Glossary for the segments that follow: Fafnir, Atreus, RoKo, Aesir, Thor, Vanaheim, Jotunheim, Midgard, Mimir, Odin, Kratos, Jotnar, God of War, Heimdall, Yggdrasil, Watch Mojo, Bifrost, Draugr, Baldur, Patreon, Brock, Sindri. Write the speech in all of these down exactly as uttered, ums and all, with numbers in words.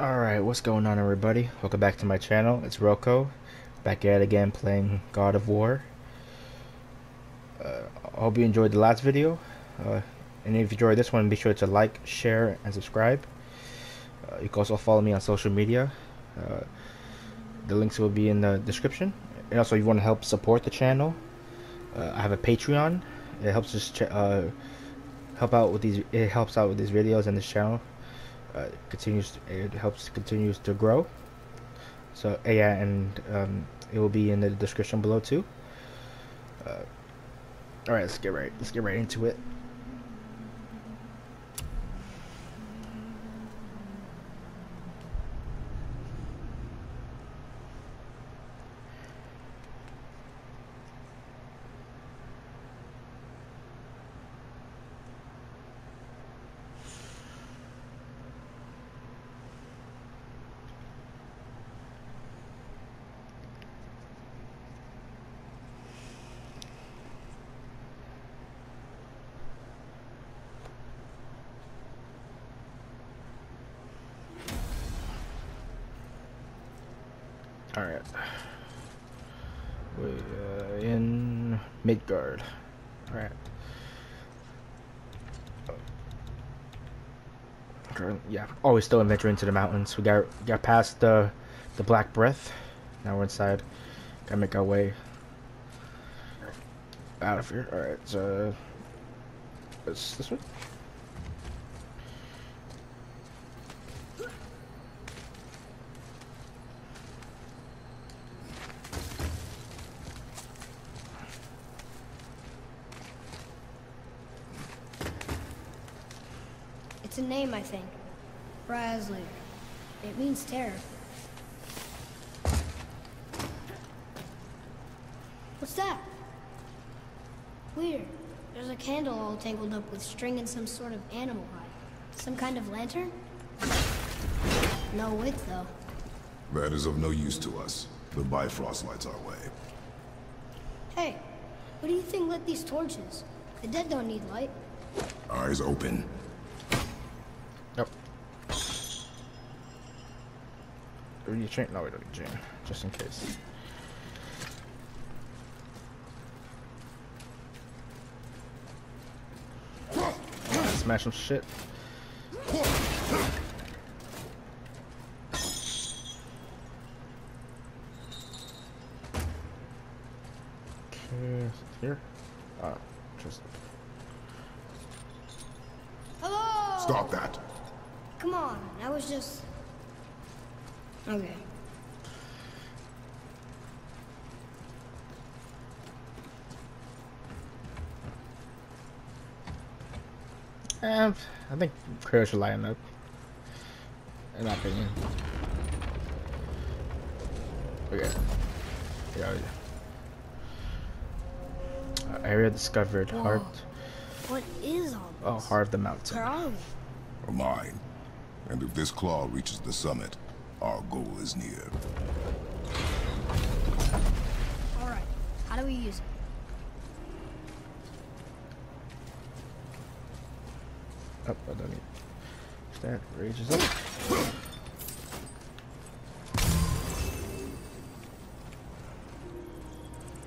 Alright, what's going on, everybody? Welcome back to my channel. It's RoKo, back at it again playing God of War. I uh, hope you enjoyed the last video. Uh, and if you enjoyed this one, be sure to like, share, and subscribe. Uh, you can also follow me on social media. Uh, the links will be in the description. And also, if you want to help support the channel, uh, I have a Patreon. It helps us ch uh, help out with these. It helps out with these videos and this channel. Uh, continues to, it helps continues to grow. So uh, yeah, and um, it will be in the description below too. Uh, all right, let's get right let's get right into it. Alright, we're uh, in Midgard. Alright. Yeah, always still adventuring into the mountains. We got got past the the black breath. Now we're inside. Gotta make our way out of here. Alright, so it's this one. It's a name, I think. Brasley. It means terror. What's that? Weird. There's a candle all tangled up with string and some sort of animal hide. Some kind of lantern? No wick, though. That is of no use to us. The Bifrost lights our way. Hey, what do you think lit these torches? The dead don't need light. Eyes open. Do we need a chain? No, we don't need a chain. Just in case. Smash some shit. Okay, here. Ah, oh, just. Hello! Stop that! Come on, I was just. Okay. Um, I think Kratos should line up. In my opinion. Okay. Yeah. yeah. Uh, area discovered. Whoa. Heart. What is all this? Oh, heart of the mountain. Where are we? A mine. And if this claw reaches the summit, our goal is near. All right, how do we use it? Up, oh, I don't need that. Raises up.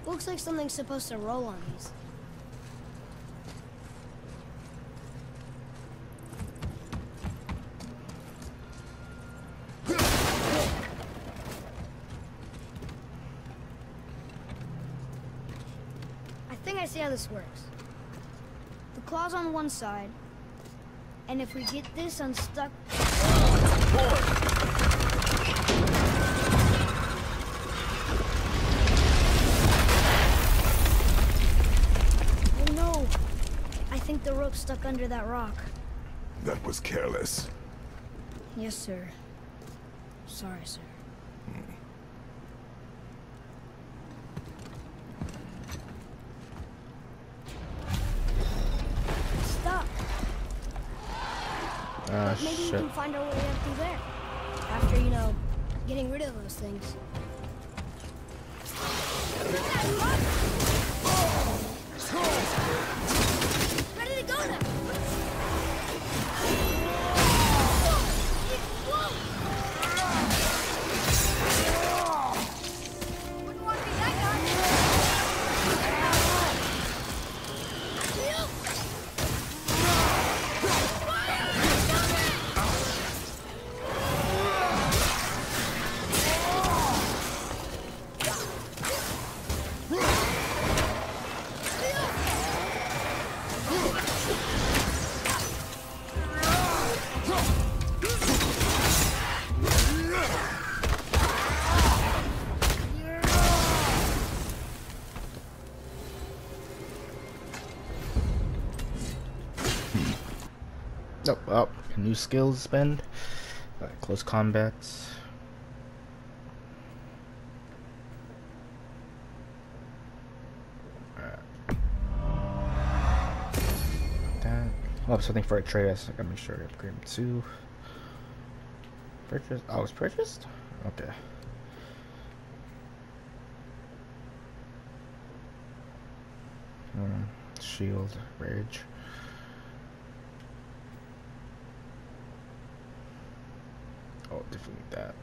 Looks like something's supposed to roll on these. How this works. The claw's on one side, and if we get this unstuck, oh no, I think the rope stuck under that rock. That was careless. Yes, sir. Sorry, sir. Hmm. Uh, maybe shit. We can find our way up through there. After, you know, getting rid of those things. Ready to go now! Nope. Oh, new skills spend. Uh, close combats. Oh, something for Atreus. I gotta make sure I upgrade him too. Purchase. Oh, it's purchased? Okay. Hmm. Shield. Rage. Oh, definitely that.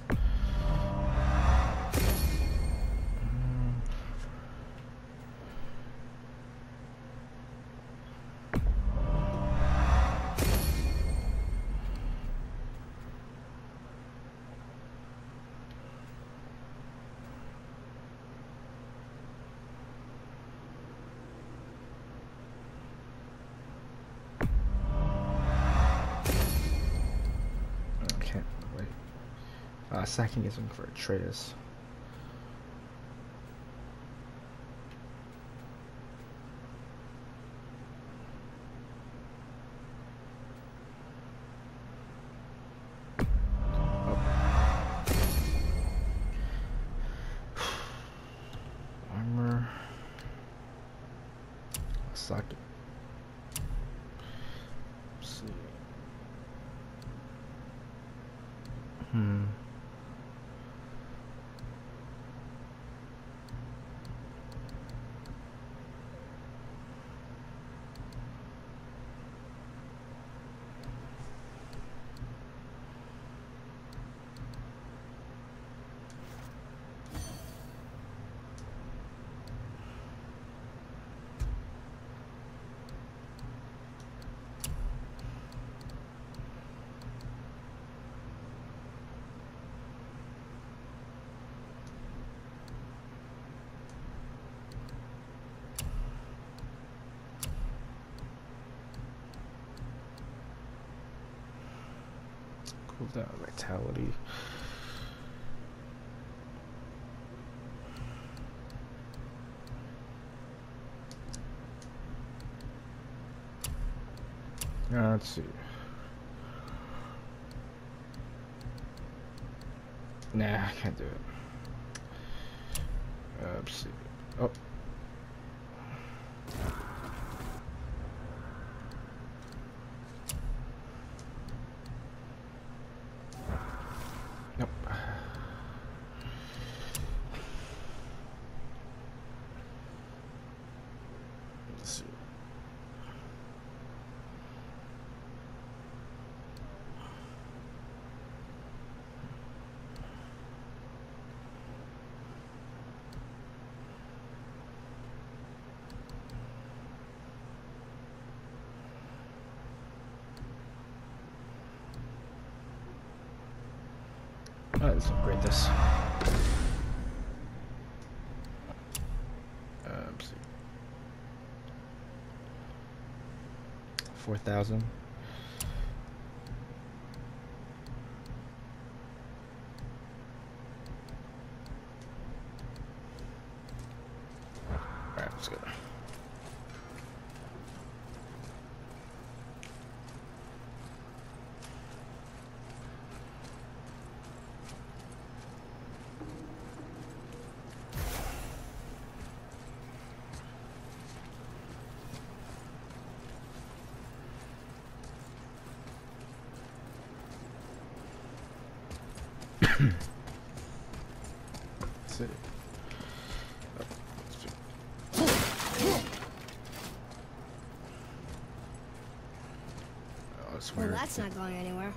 Uh, second is looking for Atreus. Oh. Armor. Suck it. Let's see. Hmm. That vitality. Now, let's see. Nah, I can't do it. Uh, let's see. Oh. Alright, let's upgrade this. Uh, let's see. four thousand. Alright, let's go. That's it. Oh, that's weird. Well, that's not going anywhere.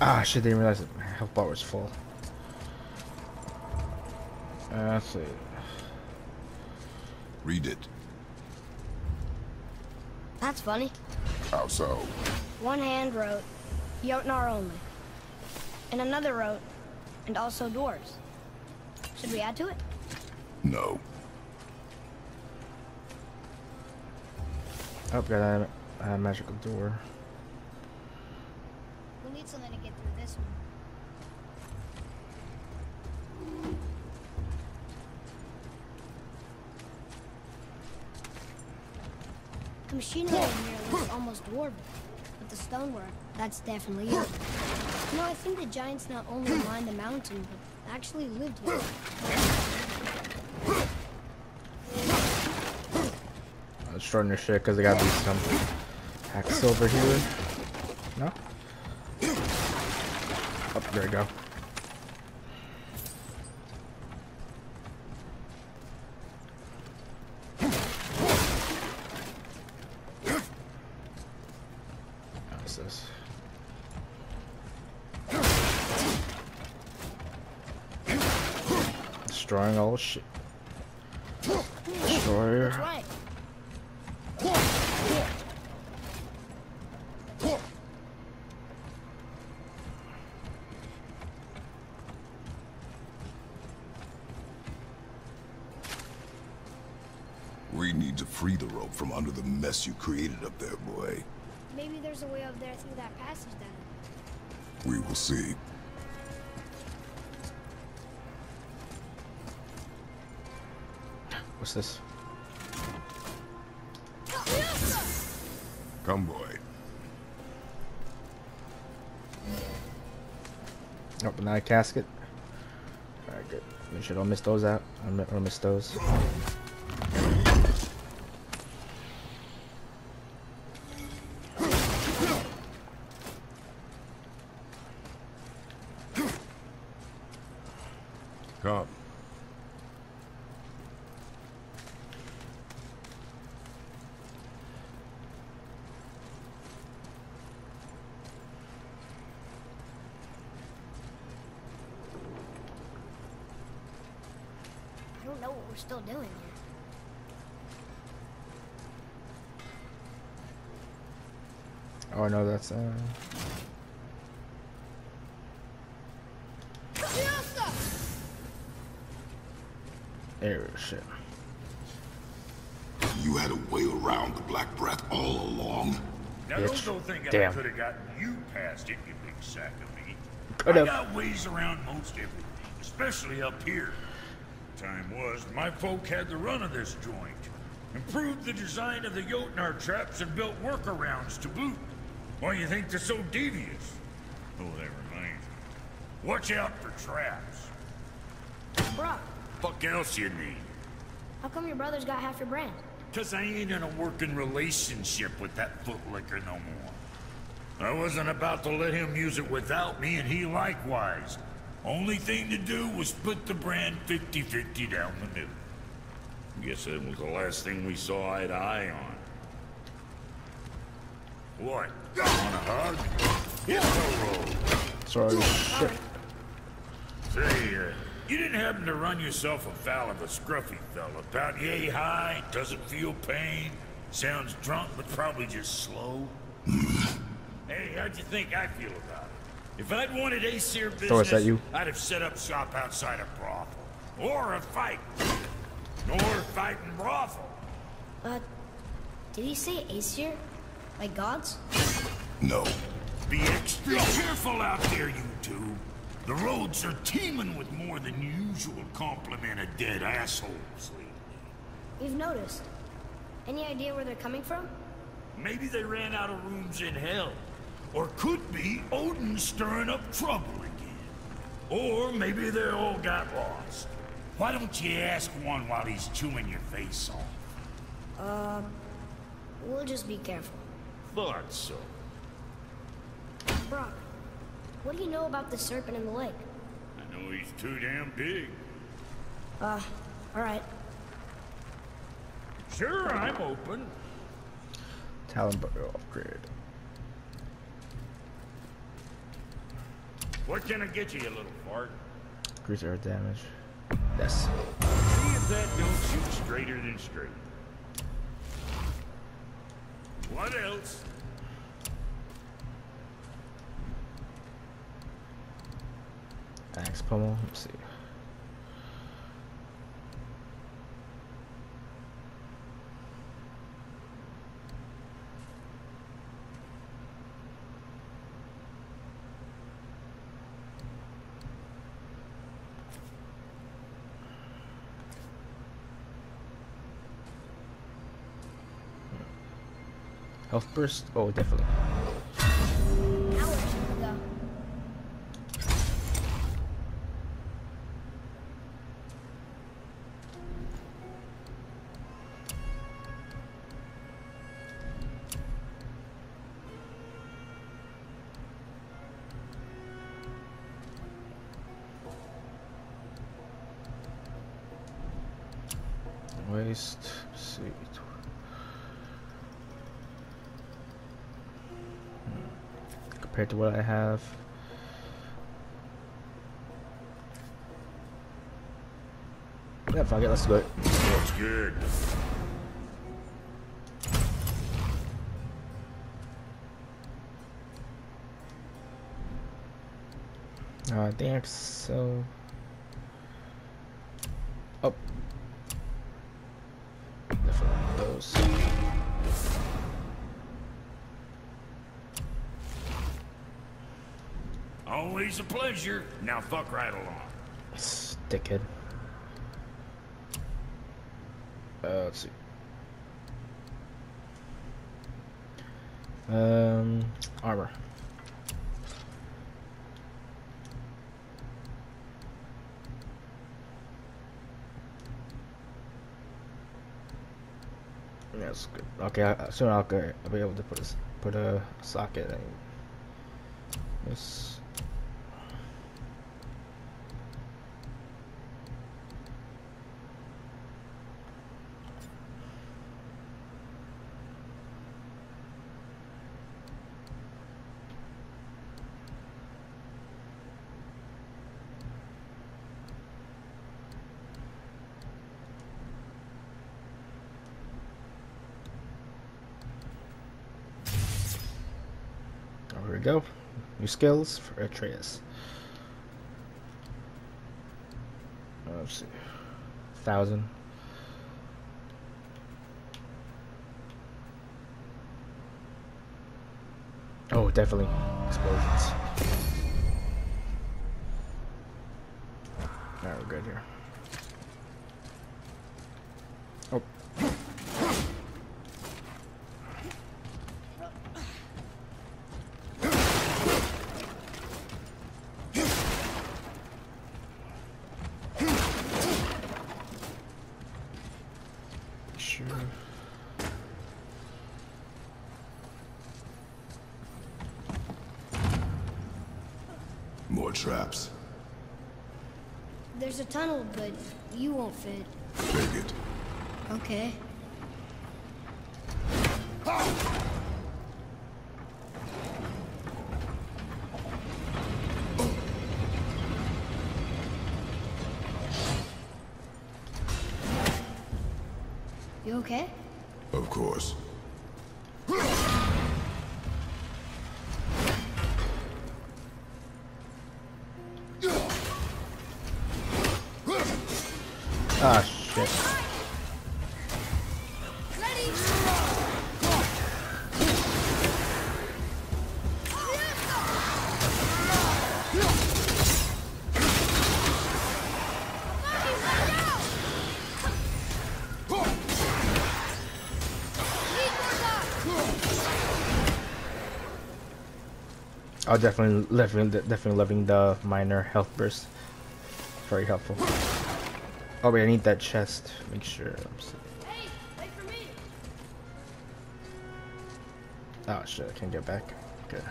Ah, shit, I didn't realize that my health bar was full. Uh, that's it. Read it. That's funny. How so? One hand wrote, Jotnar only. And another wrote, and also dwarves. Should we add to it? No. Oh, got a, a magical door. We need something to get through this one. machinery in here looks almost dwarven, but the stonework, that's definitely it. You know, I think the giants not only mined the mountain, but actually lived here. I'm destroying your shit because I gotta do some hacks over here. No? Oh, there we go. Destroying all shit. Destroyer. Right. We need to free the rope from under the mess you created up there, boy. Maybe there's a way up there through that passage then. We will see. What's this? Come, boy. Open oh, that casket. All right, good. Make sure I don't miss those out. I don't miss those. Come. We're still doing here. Oh no, that's uh. There, shit. You had a way around the black breath all along. Now bitch. Don't think Damn. I could have gotten you past it, you big sack of meat. Could've. I got ways around most everything, especially up here. Time was my folk had the run of this joint, improved the design of the Jotnar traps and built workarounds to boot. Why do you think they're so devious? Oh, that reminds me. Watch out for traps. Brock. Fuck else you need. How come your brother's got half your brand? Cause I ain't in a working relationship with that footlicker no more. I wasn't about to let him use it without me, and he likewise. Only thing to do was split the brand fifty fifty down the middle. Guess that was the last thing we saw eye to eye on. What? Want a hug? Hit the road. Sorry. Shit. Say, uh, you didn't happen to run yourself afoul of a scruffy fella, about yay high, doesn't feel pain, sounds drunk but probably just slow? Hey, how'd you think I feel about it? If I'd wanted Aesir business, at you. I'd have set up shop outside a brothel. Or a fight. Or a fighting brothel. Uh, did he say Aesir? Like gods? No. Be extra careful out there, you two. The roads are teeming with more than usual complement of dead assholes lately. You've noticed. Any idea where they're coming from? Maybe they ran out of rooms in hell. Or could be Odin stirring up trouble again. Or maybe they all got lost. Why don't you ask one while he's chewing your face off? Uh, we'll just be careful. Thought so. Brock, what do you know about the serpent in the lake? I know he's too damn big. Uh, alright. Sure, I'm open. Talent butter upgrade. What can I get you, you little fart? Increase air damage. Yes. See if that don't shoot straighter than straight. What else? Axe pummel. Let's see. Health burst? Oh, definitely. Waste. See. Compared to what I have. Yeah, fuck it, let's do it. That's good. Uh, damn, so. Oh. Definitely those. Always a pleasure. Now fuck right along. Dickhead. Uh, let's see. Um, armor. That's good. Okay, I, soon I'll, I'll be able to put a, put a socket in. Yes. Go. New skills for Atreus. Let's see. Thousand. Oh, definitely. Explosions. Alright, we're good here. Oh. More traps. There's a tunnel, but you won't fit. Take it. Okay. You okay? Of course. Ah, shit. I'll definitely, definitely, definitely loving the minor health burst. Very helpful. Oh wait, I need that chest. Make sure I'm safe. Hey, wait for me. Oh shit, I can't get back. Okay.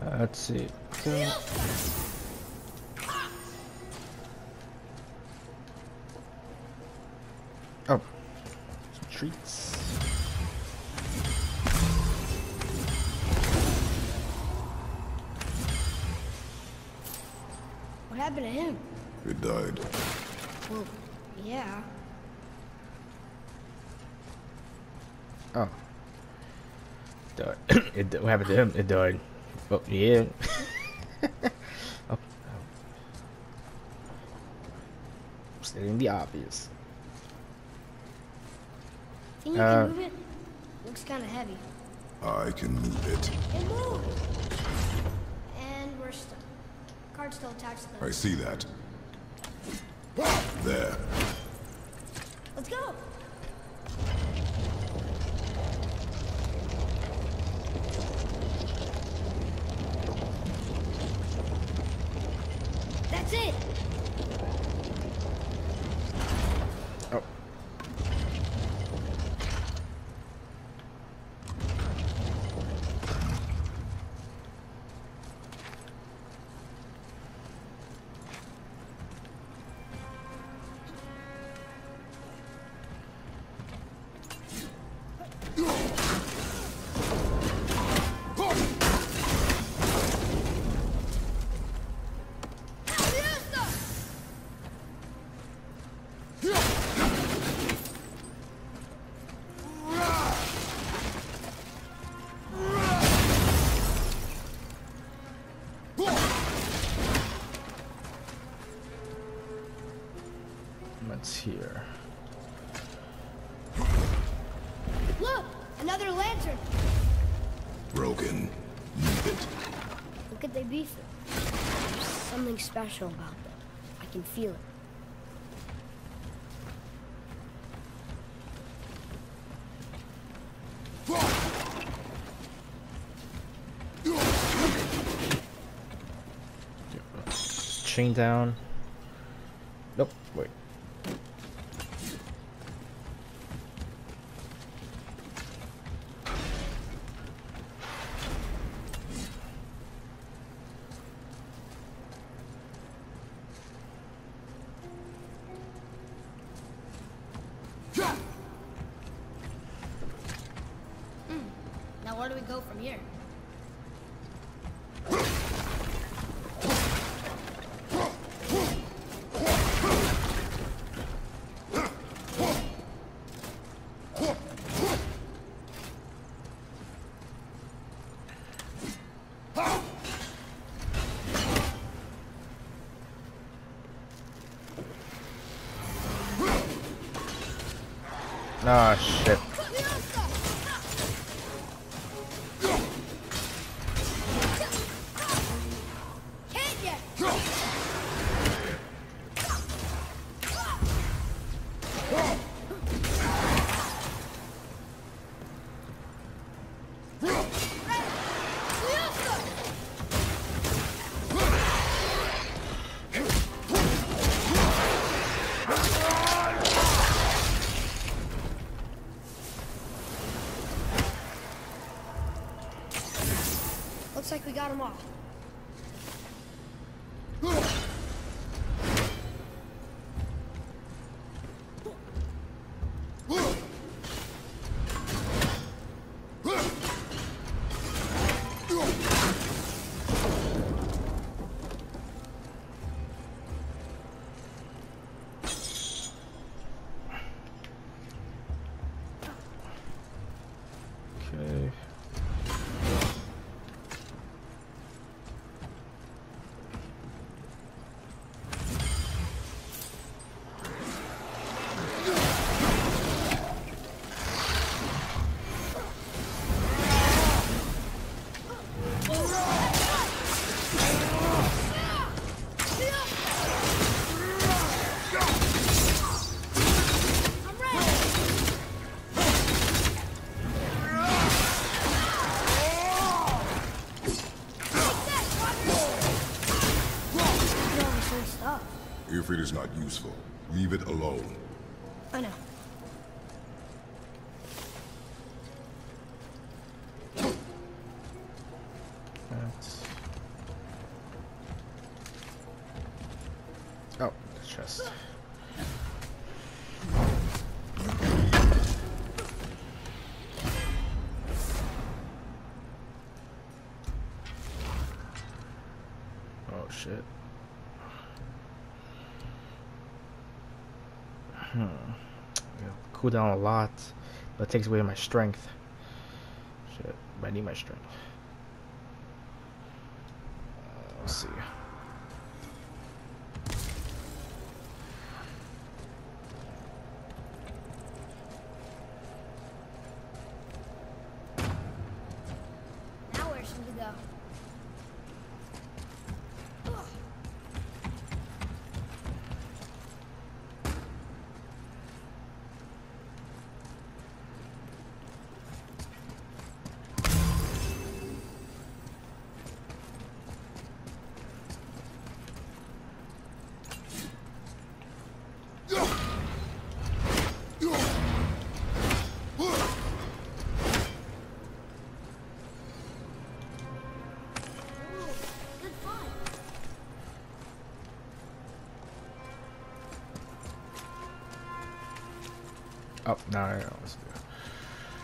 Uh, let's see. Okay. Oh, some treats. What happened to him? He died. Well, yeah. Oh. Died. it, what happened to him? It died. Oh, yeah. oh. Stating the obvious. Can you uh, move it? Looks kind of heavy. I can move it. It moved. And we're stuck. Card still attached to them. I see that. There. What's here? Look! Another lantern! Broken. Leave it. What could they be for? There's something special about them. I can feel it. Chain down. Nope, wait. Mm. Now where do we go from here? Ah, shit. Like we got him off. If it is not useful, leave it alone. I know. That's... Oh, the chest. Oh, shit. Hmm. Yeah, cool down a lot, but it takes away my strength. Shit, but I need my strength. Uh, let's see. Now where should we go? Oh, no, I don't know what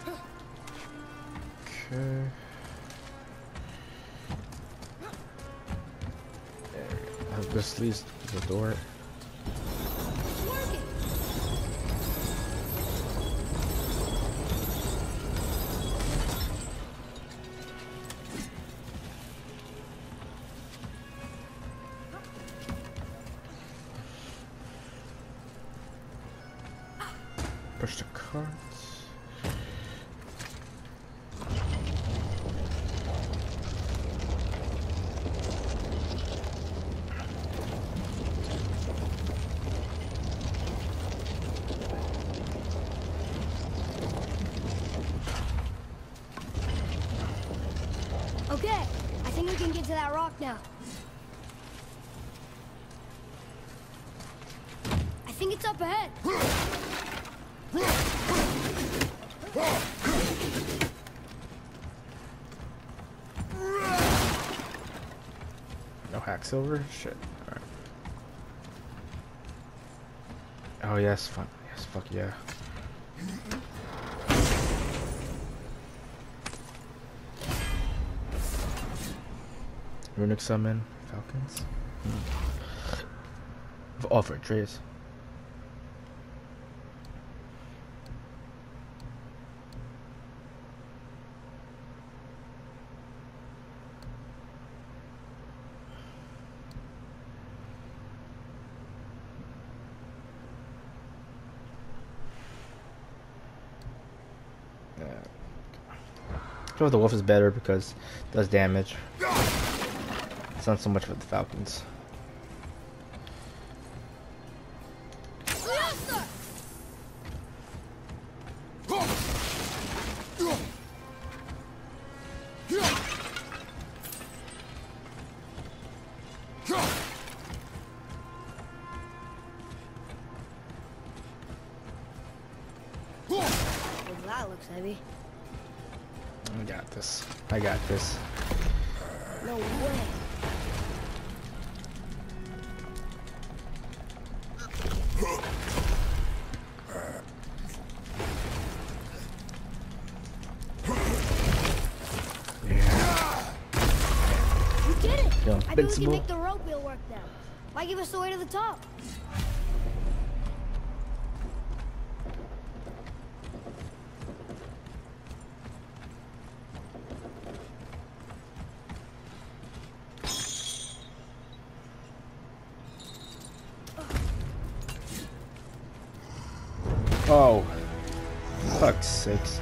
to do. Okay. There we go. This leads to the door. Push the cart. Okay, I think we can get to that rock now. I think it's up ahead. No hacksilver? Shit. Alright. Oh yes, fuck yes, fuck yeah. Runic summon falcons. Hmm. Oh, for Atreus. I feel the wolf is better because it does damage. It's not so much for the falcons. We can make the rope wheel work now. Why give us the way to the top? Oh, fuck's sakes.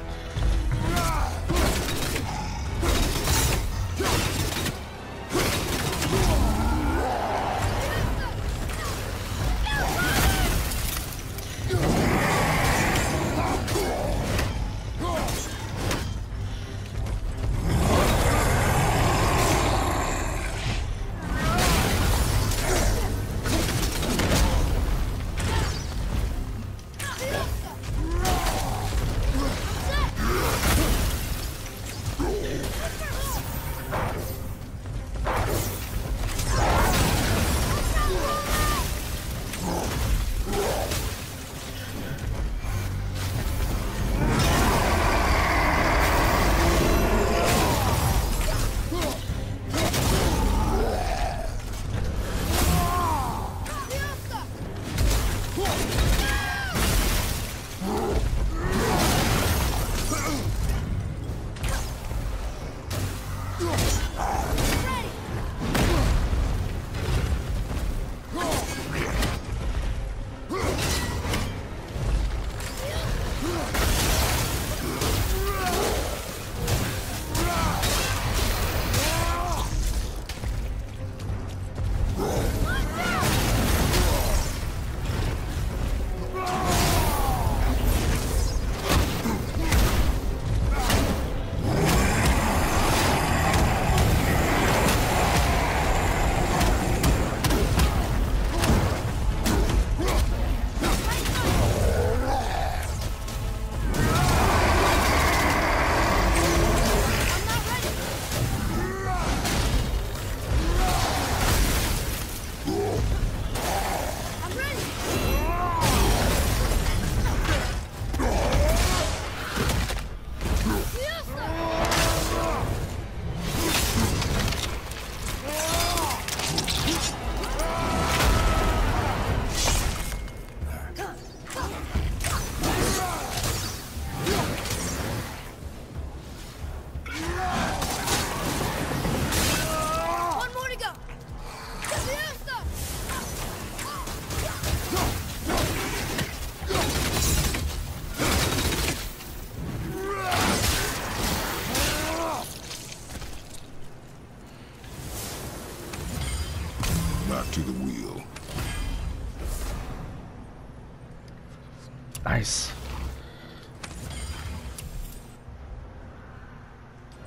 Nice.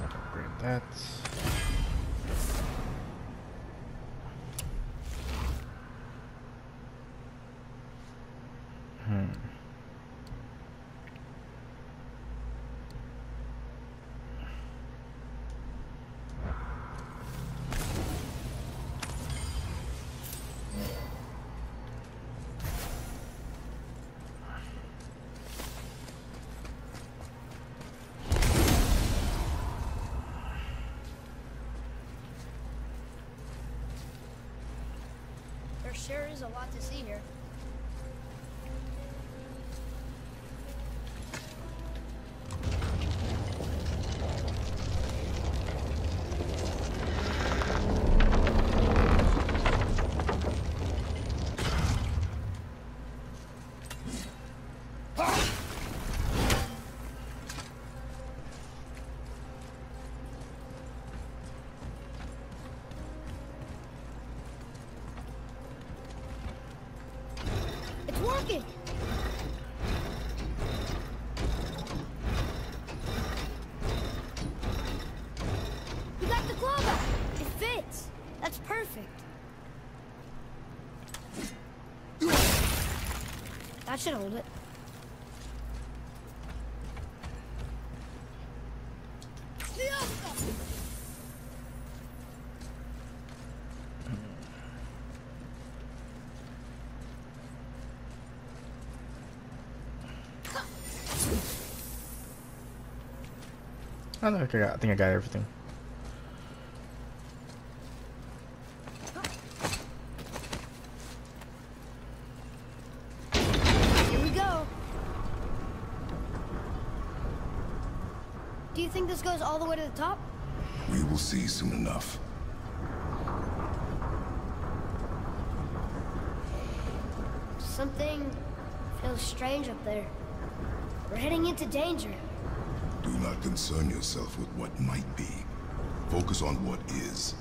Upgrade that. Hmm. There is a lot to see here. That should hold it. I don't think I got, I think I got everything. This goes all the way to the top? We will see soon enough. Something feels strange up there. We're heading into danger. Do not concern yourself with what might be. Focus on what is,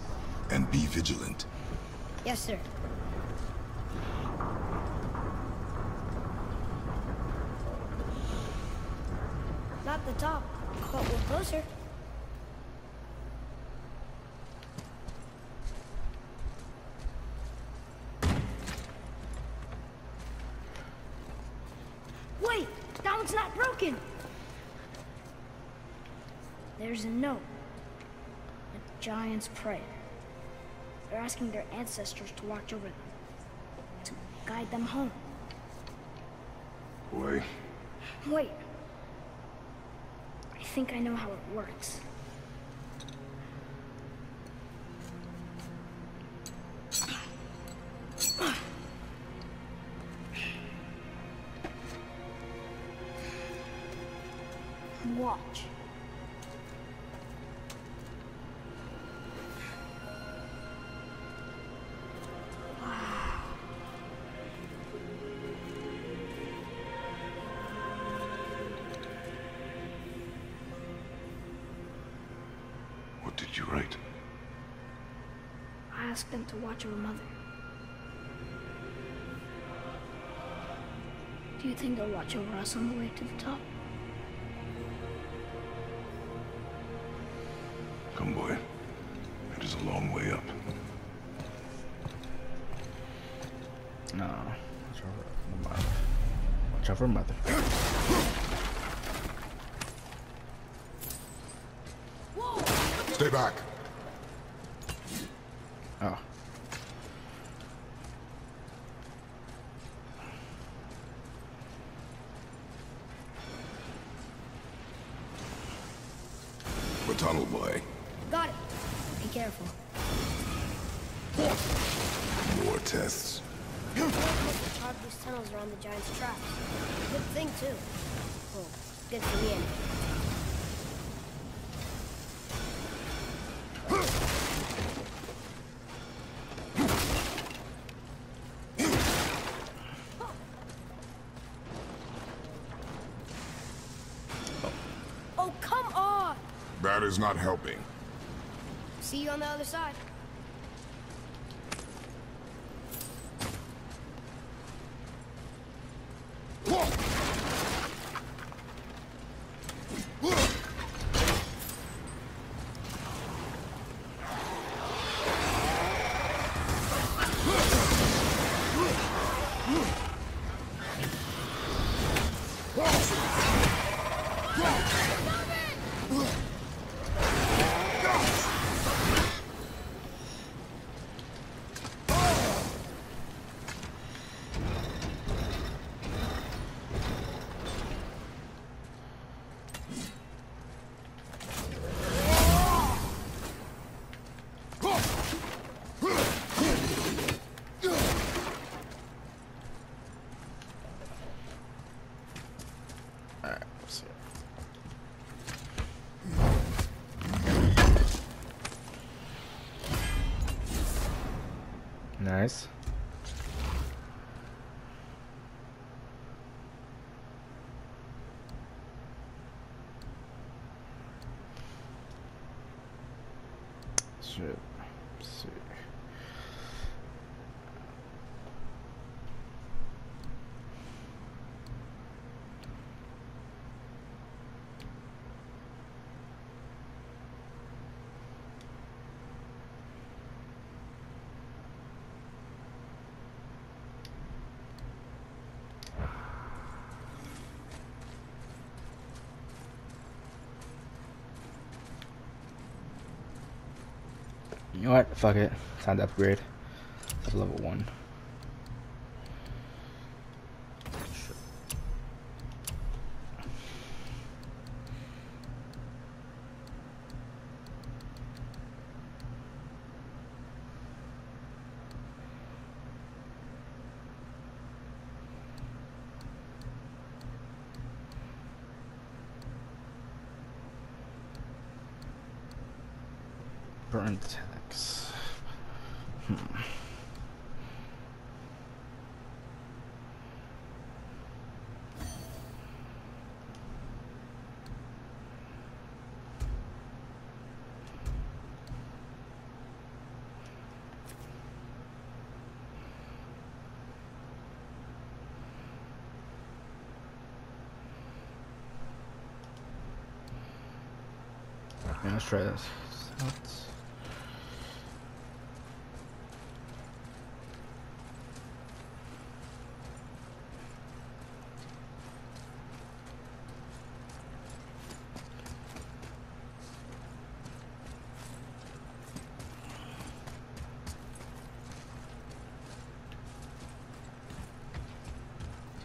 and be vigilant. Yes, sir. Not the top. But we're closer. Wait! That one's not broken! There's a note. A giant's prayer. They're asking their ancestors to watch over them. To guide them home. Wait. Wait. I think I know how it works. Watch. Them to watch over mother. Do you think they'll watch over us on the way to the top? Come, boy. It is a long way up. No. Watch over mother. Watch over mother. Stay back. Oh. We're tunnel boy. Got it. Be careful. More tests. The top of these tunnels are on the giant's track. Good thing too. Well, good for the end. That is not helping. See you on the other side. Whoa. Nice. Shit. Let's see. You know what? Fuck it. Time to upgrade. That's level one. Burnt. Yeah, let's try this. Let's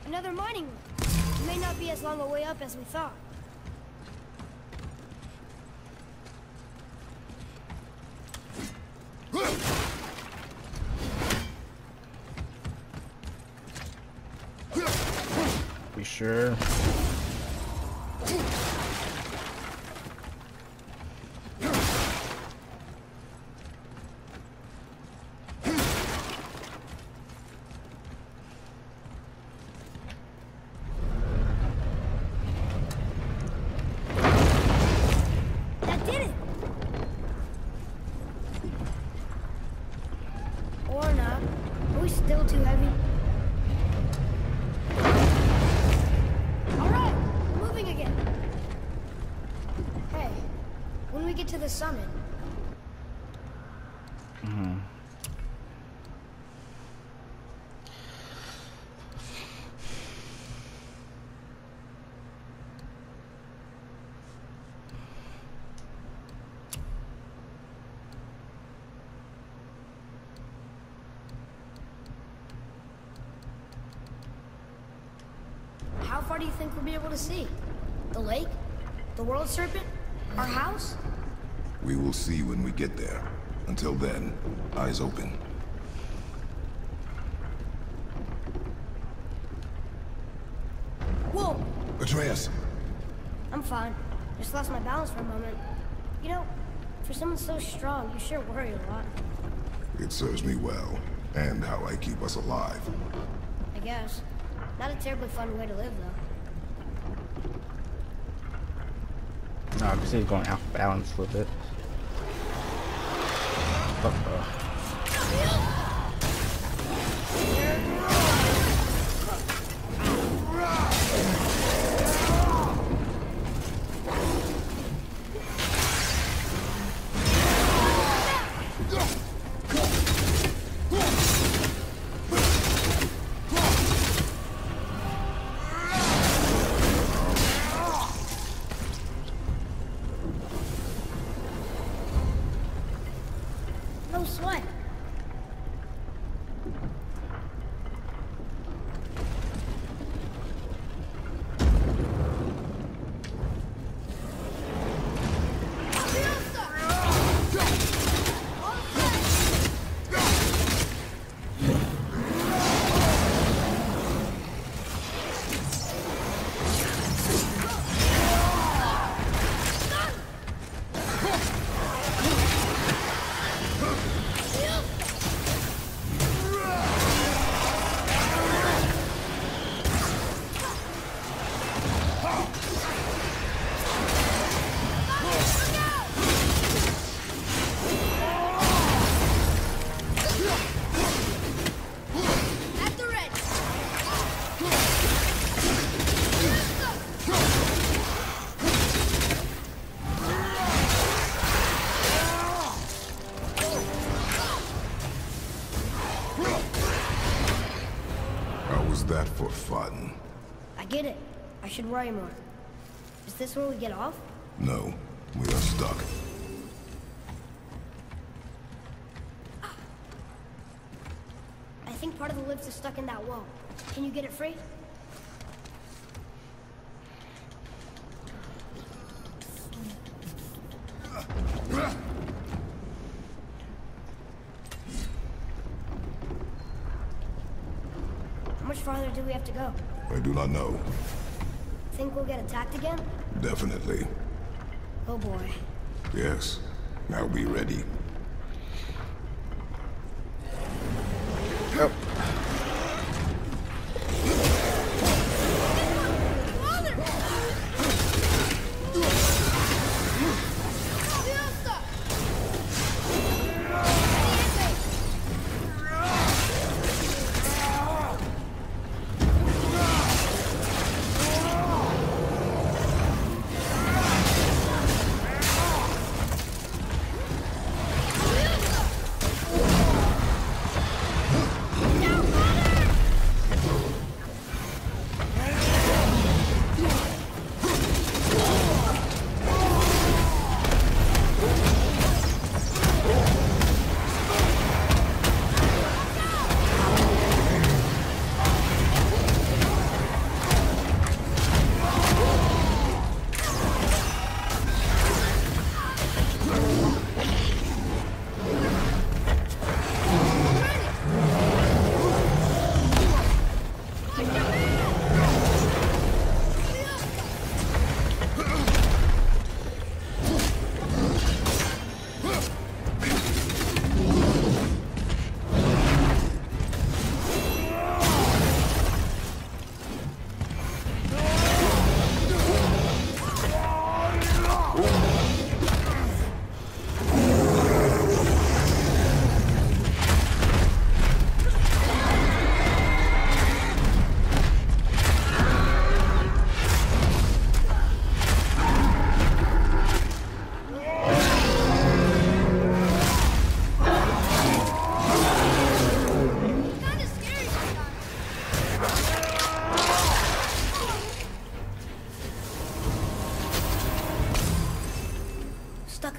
Another mining room. It may not be as long a way up as we thought. We sure. To the summit. Mm-hmm. How far do you think we'll be able to see? The lake? The world serpent? Our house? We will see when we get there. Until then, eyes open. Whoa! Atreus! I'm fine. Just lost my balance for a moment. You know, for someone so strong, you sure worry a lot. It serves me well, and how I keep us alive. I guess. Not a terribly fun way to live, though. No, I'm just going out of balance a little bit. Uh oh. fun. I get it. I should worry more. Is this where we get off? No, we are stuck. I think part of the lift is stuck in that wall. Can you get it free? Do we have to go? I do not know. Think we'll get attacked again? Definitely. Oh boy. Yes. Now be ready. Help.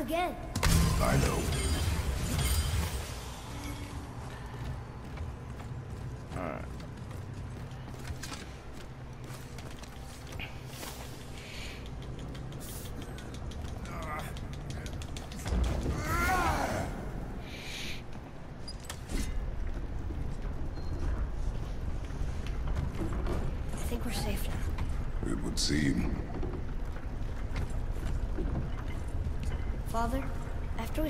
Again. I know. All right. I think we're safe now. It would seem. Father, after we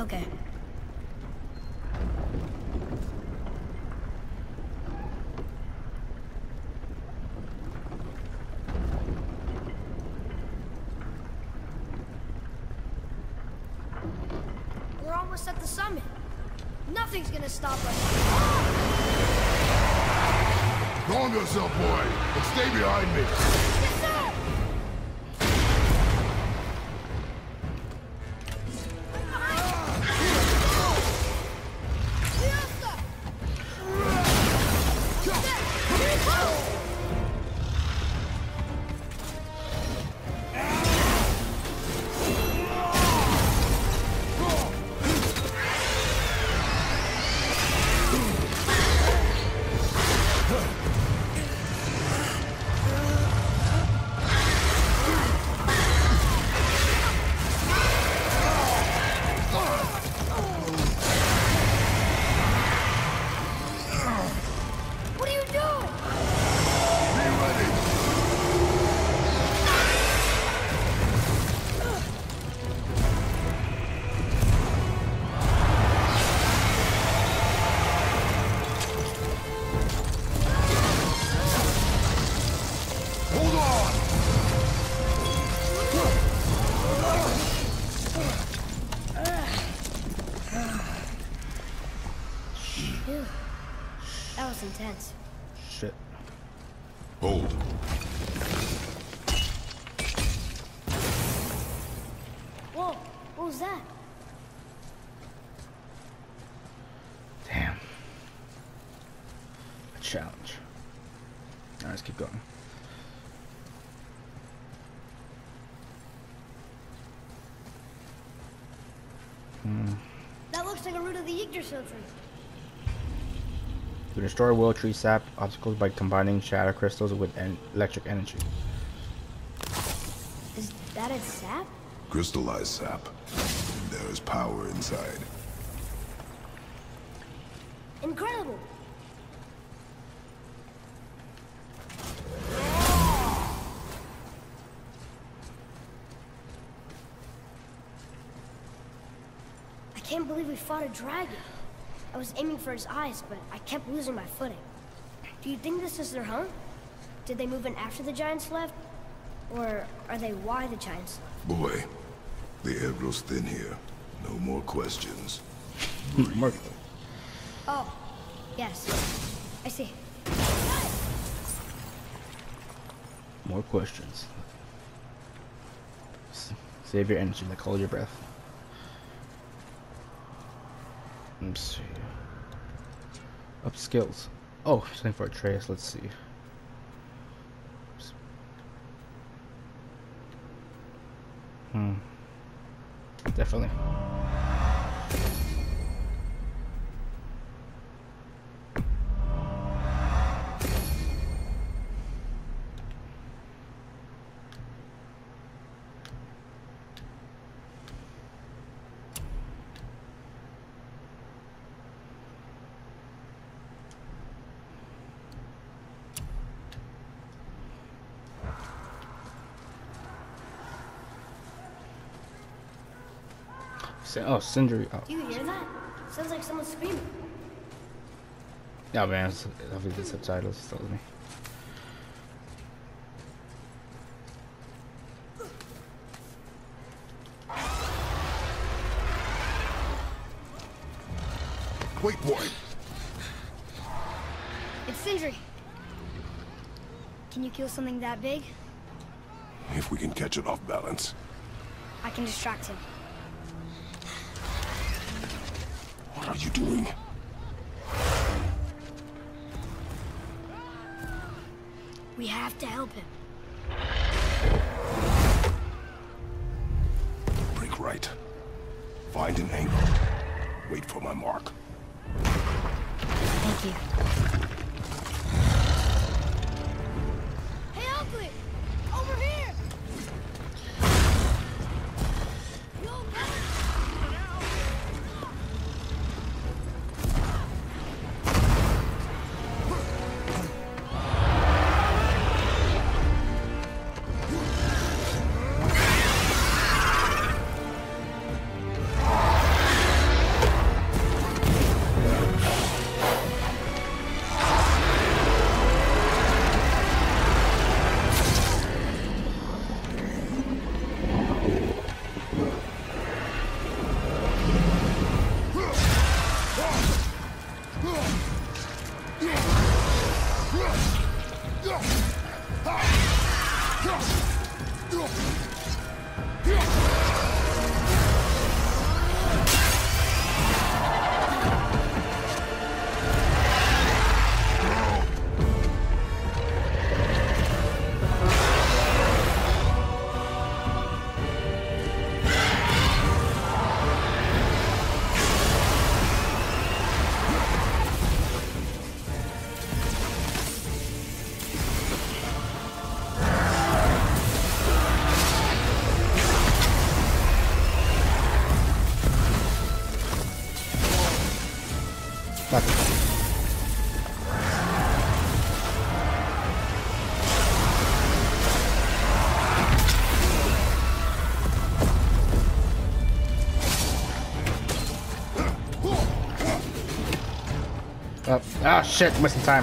Okay. We're almost at the summit. Nothing's gonna stop us. Go on yourself, boy, but stay behind me. Hold. Whoa, what was that? Damn. A challenge. Alright, let's keep going. Hmm. That looks like a root of the Yggdrasil tree. To destroy will tree sap obstacles by combining shadow crystals with en electric energy. Is that a sap? Crystallized sap. There is power inside. Incredible. I can't believe we fought a dragon. I was aiming for his eyes, but I kept losing my footing. Do you think this is their home? Did they move in after the giants left? Or are they why the giants left? Boy, the air grows thin here. No more questions. Oh, yes. I see. More questions. Save your energy, like hold your breath. Let's see. Up skills. Oh, something for Atreus. Let's see. Hmm. Definitely. Oh, Sindri. Oh. Do you hear that? Sounds like someone screaming. Yeah, man, it's obviously the subtitles tells me. Wait, boy. It's Sindri. Can you kill something that big? If we can catch it off balance. I can distract him. What are you doing? We have to help him. Break right. Find an angle. Wait for my mark. Thank you. Hey, Oakley! Over here! You'll never... Ah, shit, wasting time.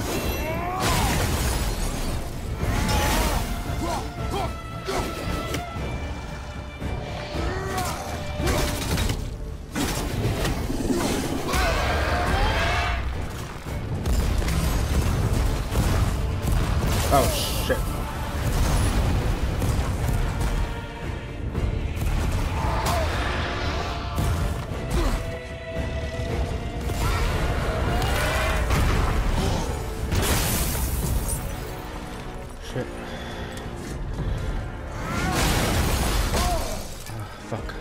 Oh, shit. Shit. Oh, fuck.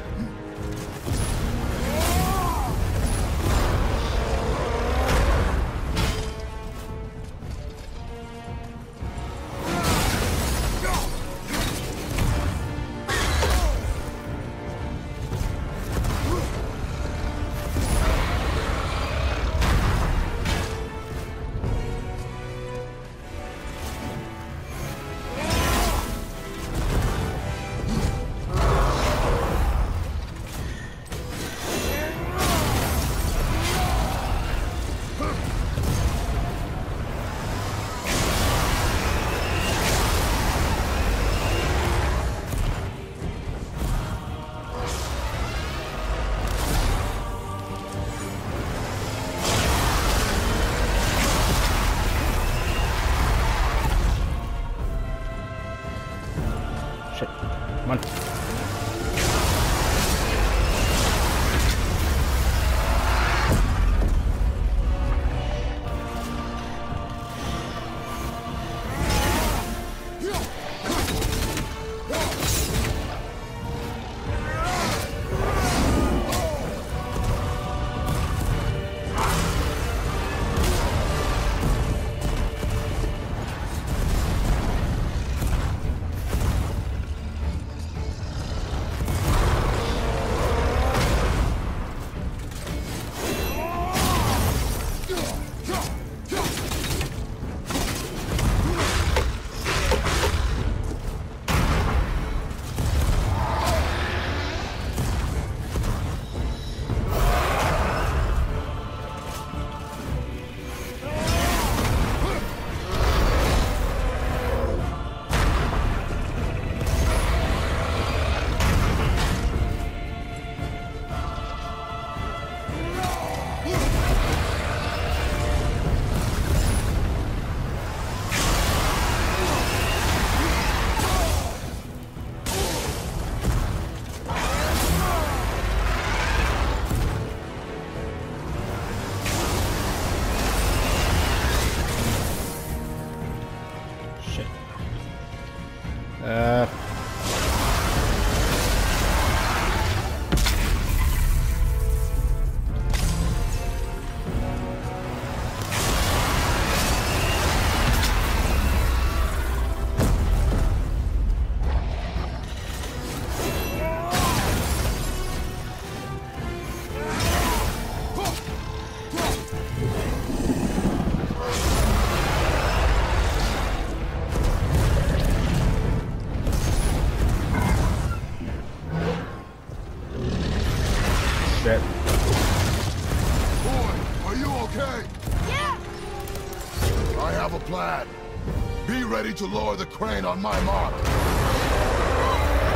To lower the crane on my mark. I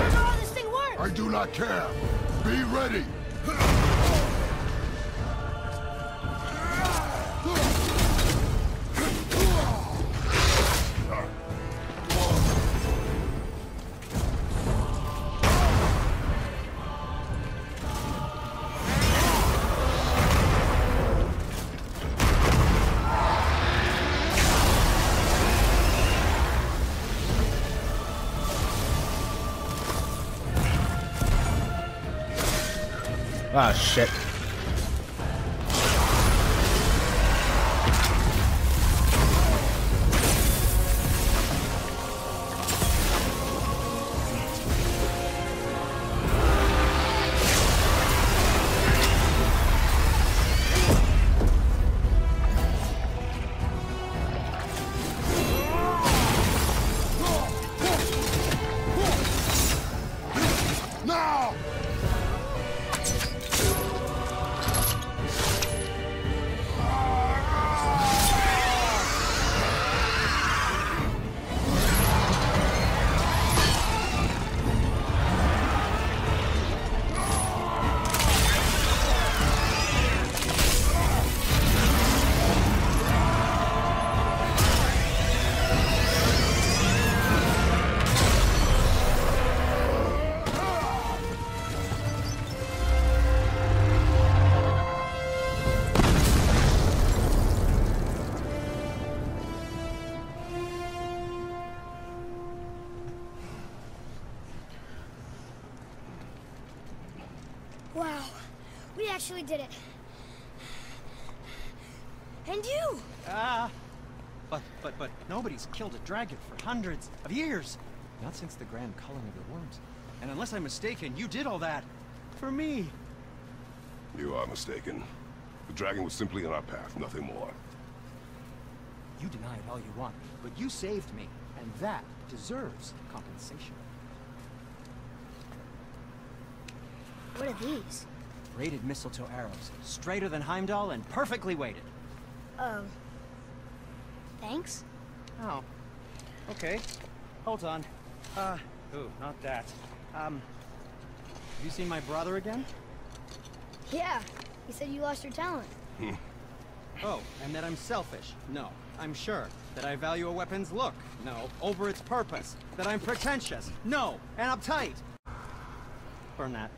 don't know how this thing works. I do not care. Be ready. Ah, shit. Wow, we actually did it. And you! Ah! Uh, but, but, but nobody's killed a dragon for hundreds of years. Not since the grand culling of the worms. And unless I'm mistaken, you did all that. For me. You are mistaken. The dragon was simply in our path, nothing more. You deny it all you want, but you saved me. And that deserves compensation. What are these? Braided mistletoe arrows, straighter than Heimdall and perfectly weighted. Um... Thanks? Oh. Okay. Hold on. Uh... Ooh, not that. Um... Have you seen my brother again? Yeah. He said you lost your talent. Hmm. Oh, and that I'm selfish. No. I'm sure. That I value a weapon's look. No. Over its purpose. That I'm pretentious. No. And uptight. Burn that.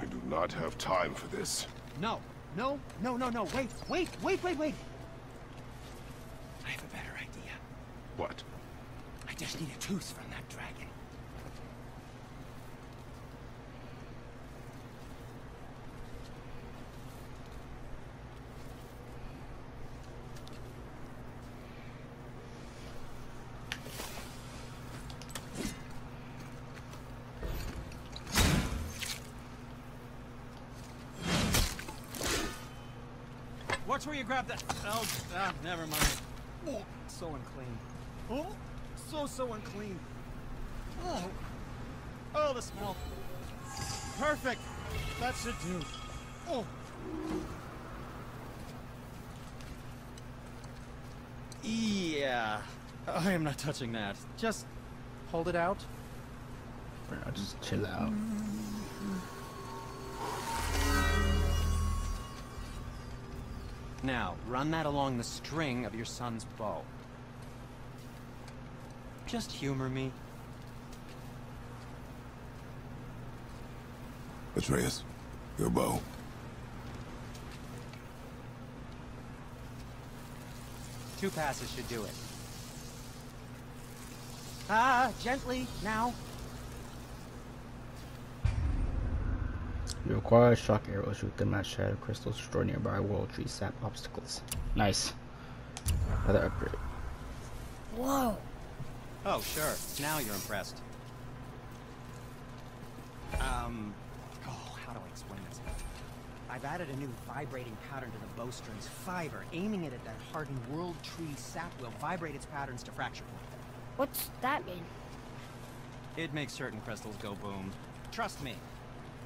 I do not have time for this. No. No, no, no, no, wait, wait, wait, wait, wait! I have a better idea. What? I just need a tooth from that dragon. Watch where you grab that. Oh, ah, never mind. Oh, so unclean. Oh, so, so unclean. Oh, oh, the smell. Perfect. That should do. Oh. Yeah. I am not touching that. Just hold it out. I'll just chill out. Now, run that along the string of your son's bow. Just humor me. Atreus, your bow. Two passes should do it. Ah, gently, now. You require shock arrows with the match shadow crystals stored nearby world tree sap obstacles. Nice. Another upgrade. Whoa. Oh sure. Now you're impressed. Um oh, how do I explain this? I've added a new vibrating pattern to the bowstring's fiber. Aiming it at that hardened world tree sap will vibrate its patterns to fracture point. What's that mean? It makes certain crystals go boom. Trust me.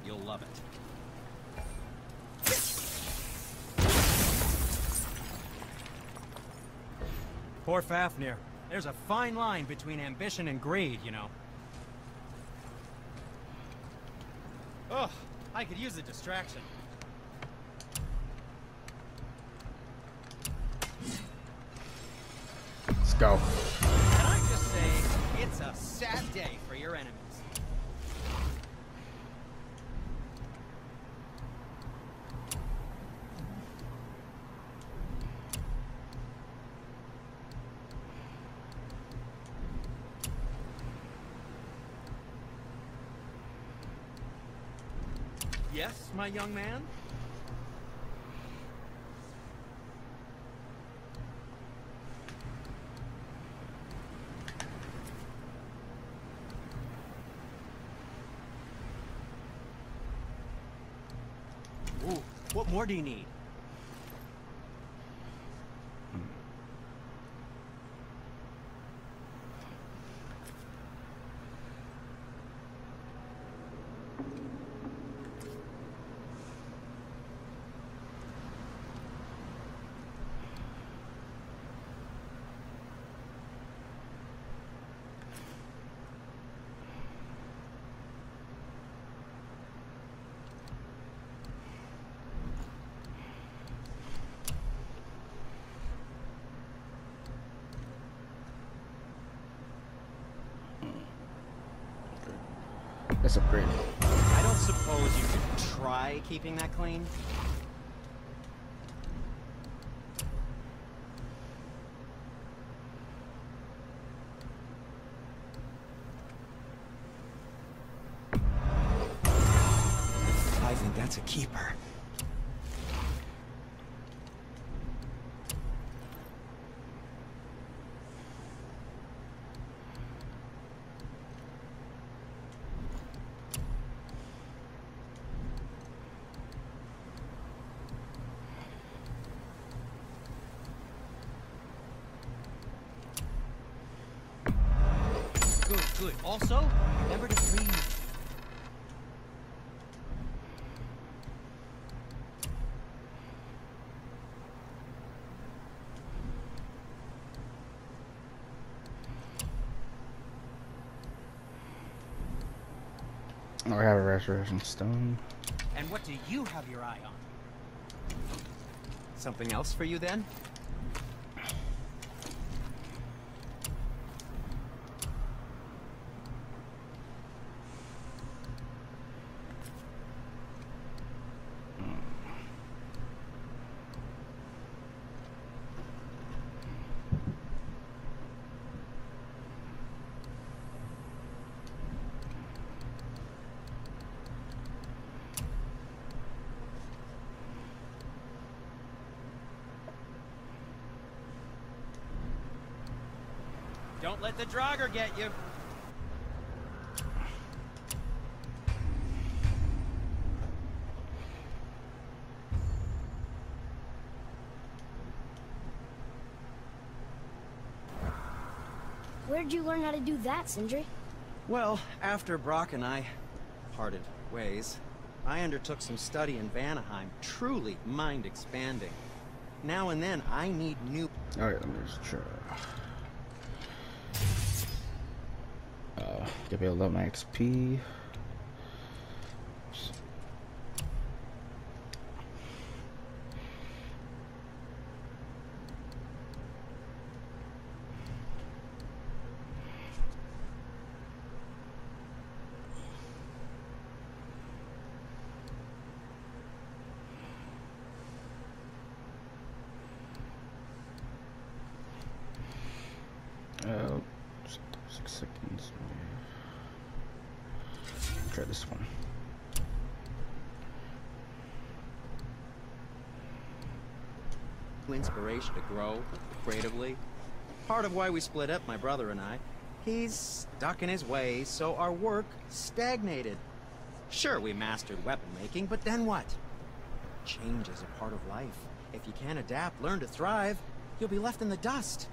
You'll love it. Poor Fafnir. There's a fine line between ambition and greed, you know. Ugh, I could use a distraction. Let's go. Can I just say, it's a sad day for your enemies. Yes, my young man? Ooh, what more do you need? That's upgraded. I don't suppose you could try keeping that clean? a keeper. Good, good. Also, remember to breathe. I have a restoration stone. And what do you have your eye on? Something else for you then? Don't let the Draugr get you. Where'd you learn how to do that, Sindri? Well, after Brock and I parted ways, I undertook some study in Vanaheim, truly mind-expanding. Now and then, I need new... All right, let me just try. Give me eleven X P. Uh, six seconds. Try this one. Inspiration to grow creatively. Part of why we split up, my brother and I. He's stuck in his ways, so our work stagnated. Sure, we mastered weapon making, but then what? Change is a part of life. If you can't adapt, learn to thrive, you'll be left in the dust.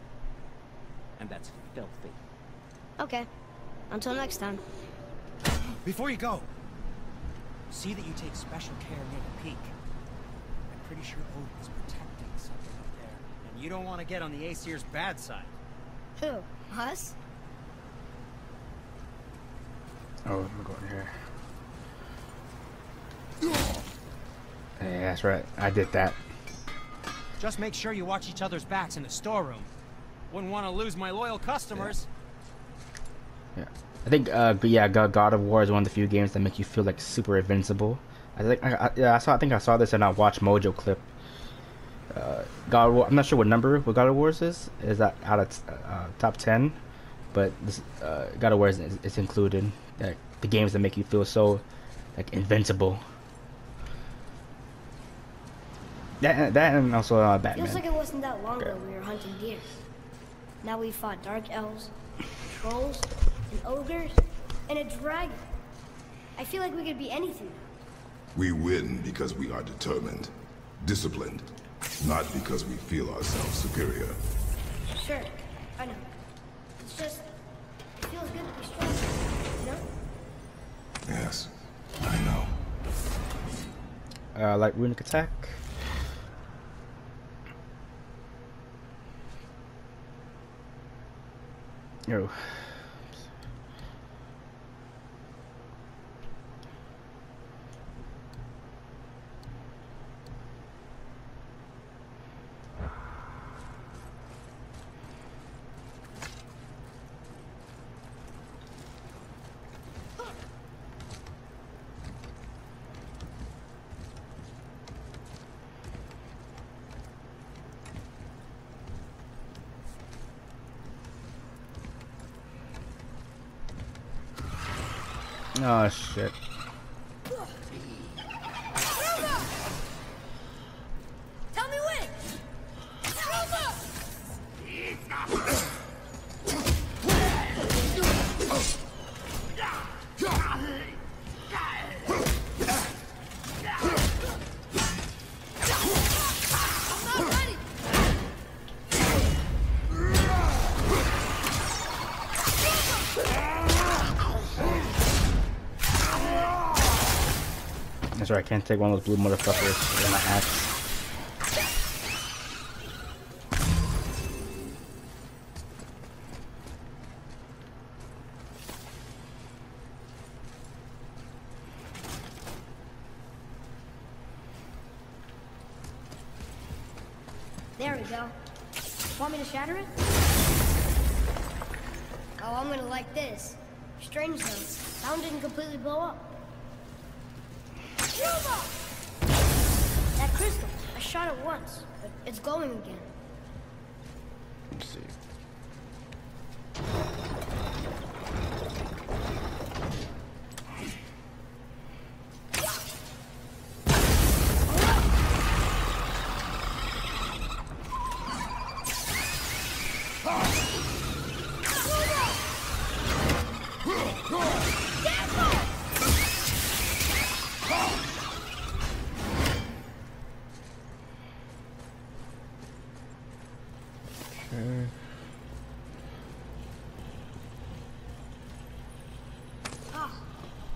And that's filthy. Okay. Until next time. Before you go, see that you take special care near the peak. I'm pretty sure Odin is protecting something up there, and you don't want to get on the Aesir's bad side. Who? Us? Oh, I'm going here. Hey, that's right. I did that. Just make sure you watch each other's backs in the storeroom. Wouldn't want to lose my loyal customers. Yeah. yeah. I think, uh, but yeah, God of War is one of the few games that make you feel like super invincible. I think, I, I, yeah, I saw. I think I saw this in a Watch Mojo clip. Uh, God of War. I'm not sure what number what God of War is. Is that out of uh, top ten? But this, uh, God of War is, is, is included. Like, the games that make you feel so like invincible. That that and also uh, Batman. Feels like it wasn't that long ago we were hunting deer. Now we fought dark elves, trolls. And ogres and a dragon. I feel like we could be anything. We win because we are determined, disciplined, not because we feel ourselves superior. Sure, I know. It's just, it feels good to be strong, you know? Yes, I know. Uh, like runic attack. Yo. Oh shit. I'm sorry, I can't take one of those blue motherfuckers with my axe. There we go. Want me to shatter it? Oh, I'm gonna like this. Strange though, sound didn't completely blow up. That crystal, I shot it once, but it's glowing again. Let's see.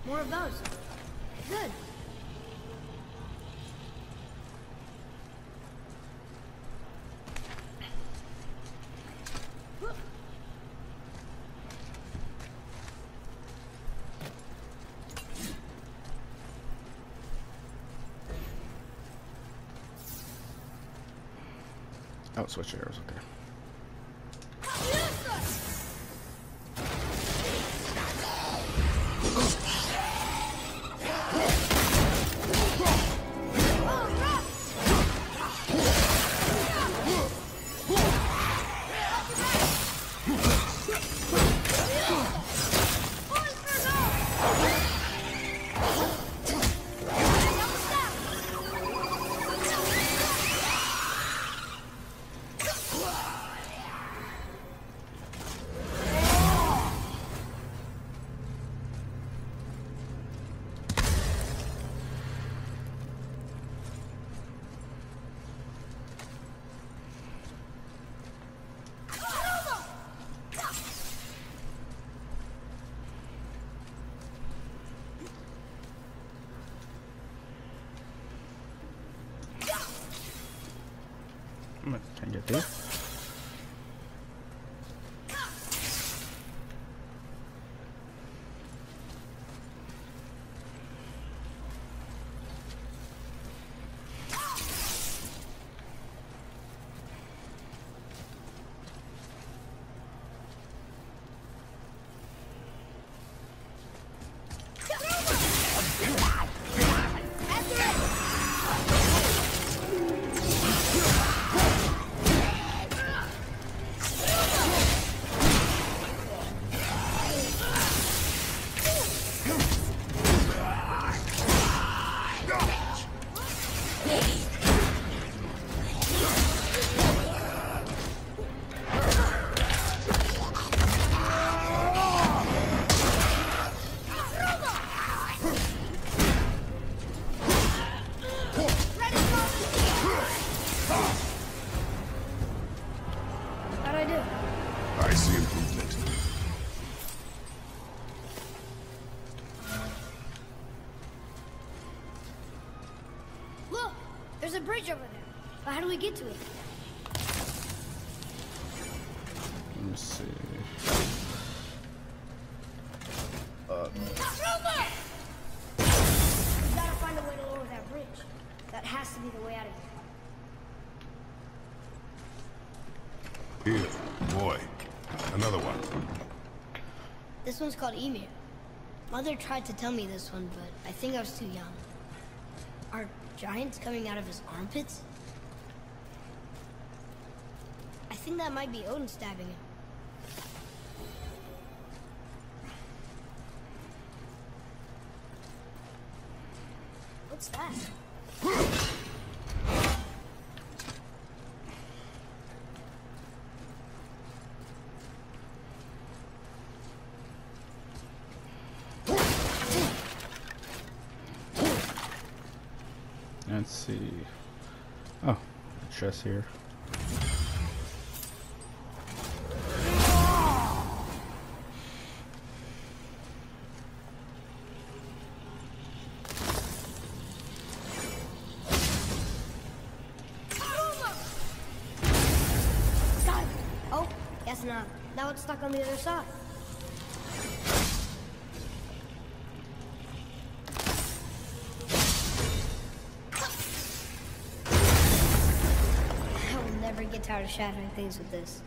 More of those. Good. Oh, switch arrows. Okay. There's a bridge over there, but how do we get to it? Let me see. Uh, we gotta find a way to lower that bridge. That has to be the way out of here. Here, boy. Another one. This one's called Emir. Mother tried to tell me this one, but I think I was too young. Our giants coming out of his armpits? I think that might be Odin stabbing him. What's that? Let's see. Oh, the chest here. Now it's stuck on the other side. I will never get tired of shattering things with this.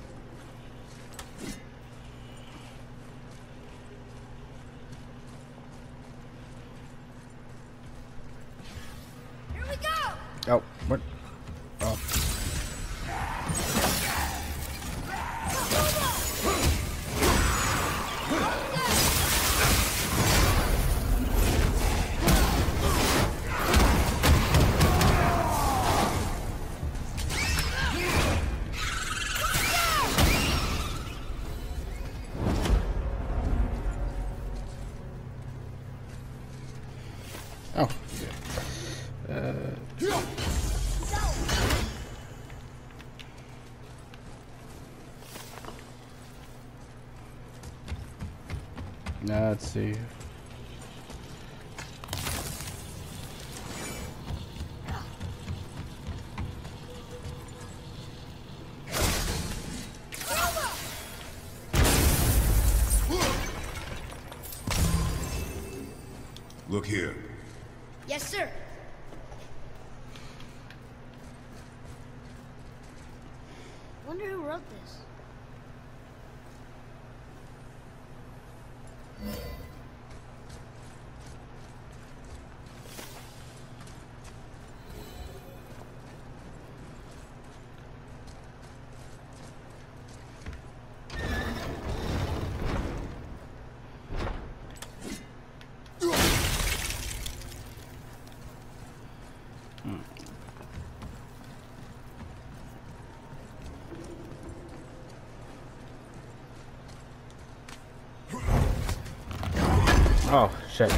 Here we go! Oh, what? Let's see. Look here. Yes, sir. Wonder who wrote this. Oh, shit.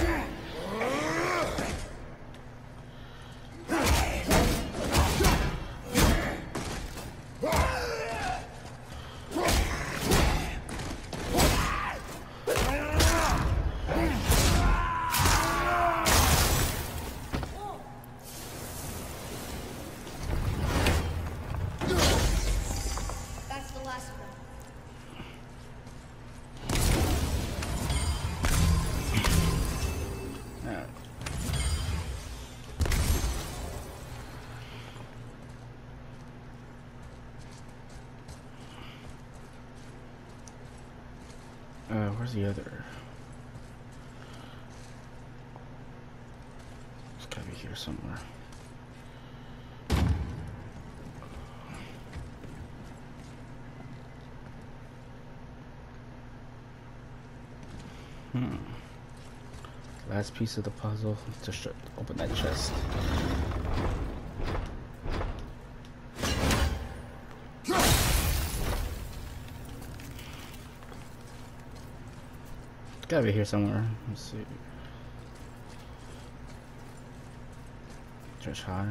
Where's the other? It's gotta be here somewhere. Hmm. Last piece of the puzzle to sh- open that chest. Gotta be here somewhere. Let's see. Just high.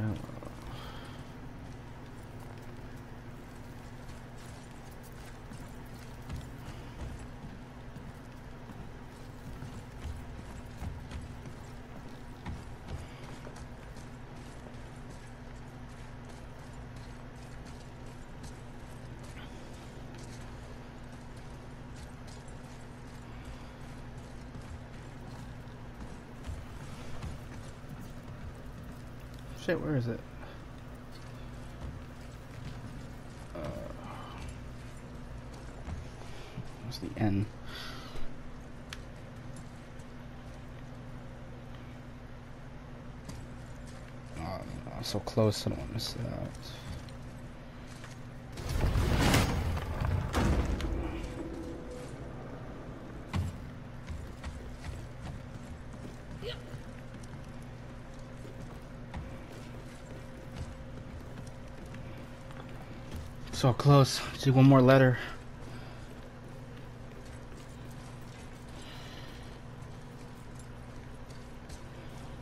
Shit, where is it? Uh, what's the N? Oh, I'm so close, I don't want to miss that. So close. Let's do one more letter.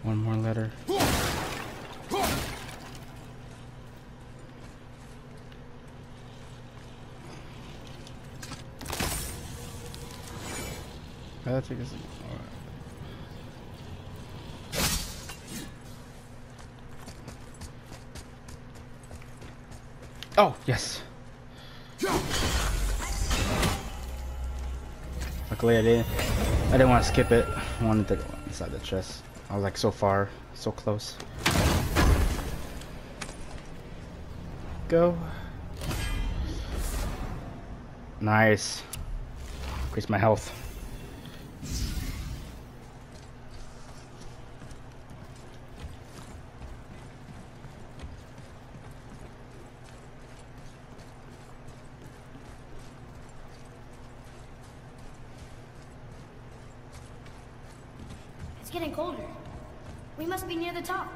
One more letter. That took us. Oh yes. Luckily I didn't. I didn't want to skip it. I wanted to go inside the chest. I was like so far, so close. Go. Nice. Increase my health. It's getting colder. We must be near the top.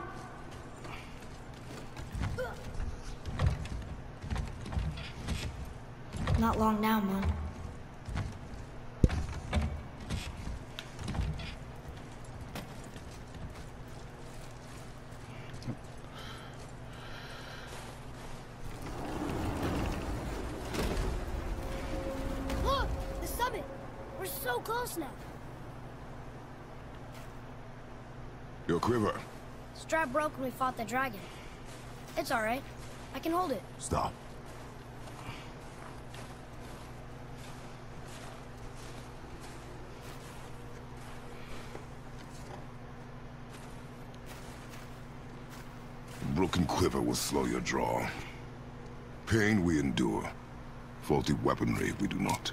Not long now, Mom. Look, the summit. We're so close now. Your quiver. Strap broke when we fought the dragon. It's all right. I can hold it. Stop. Broken quiver will slow your draw. Pain we endure. Faulty weaponry we do not.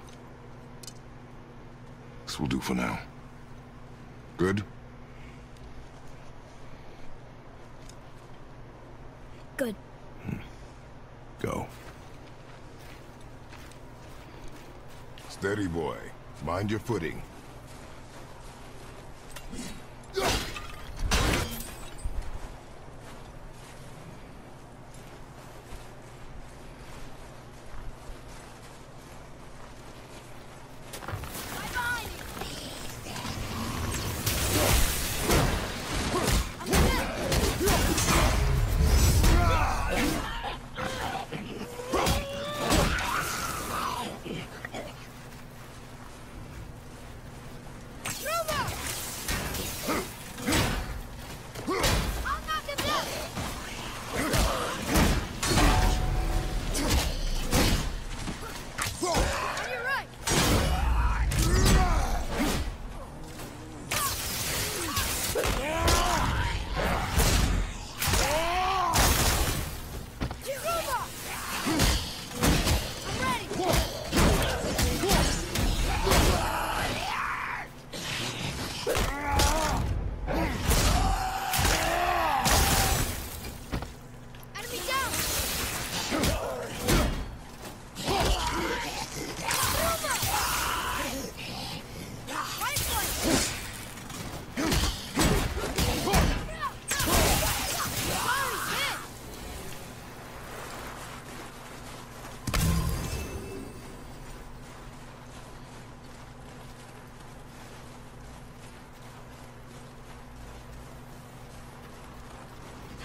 This will do for now. Good? Good. Hmm. Go. Steady, boy. Mind your footing.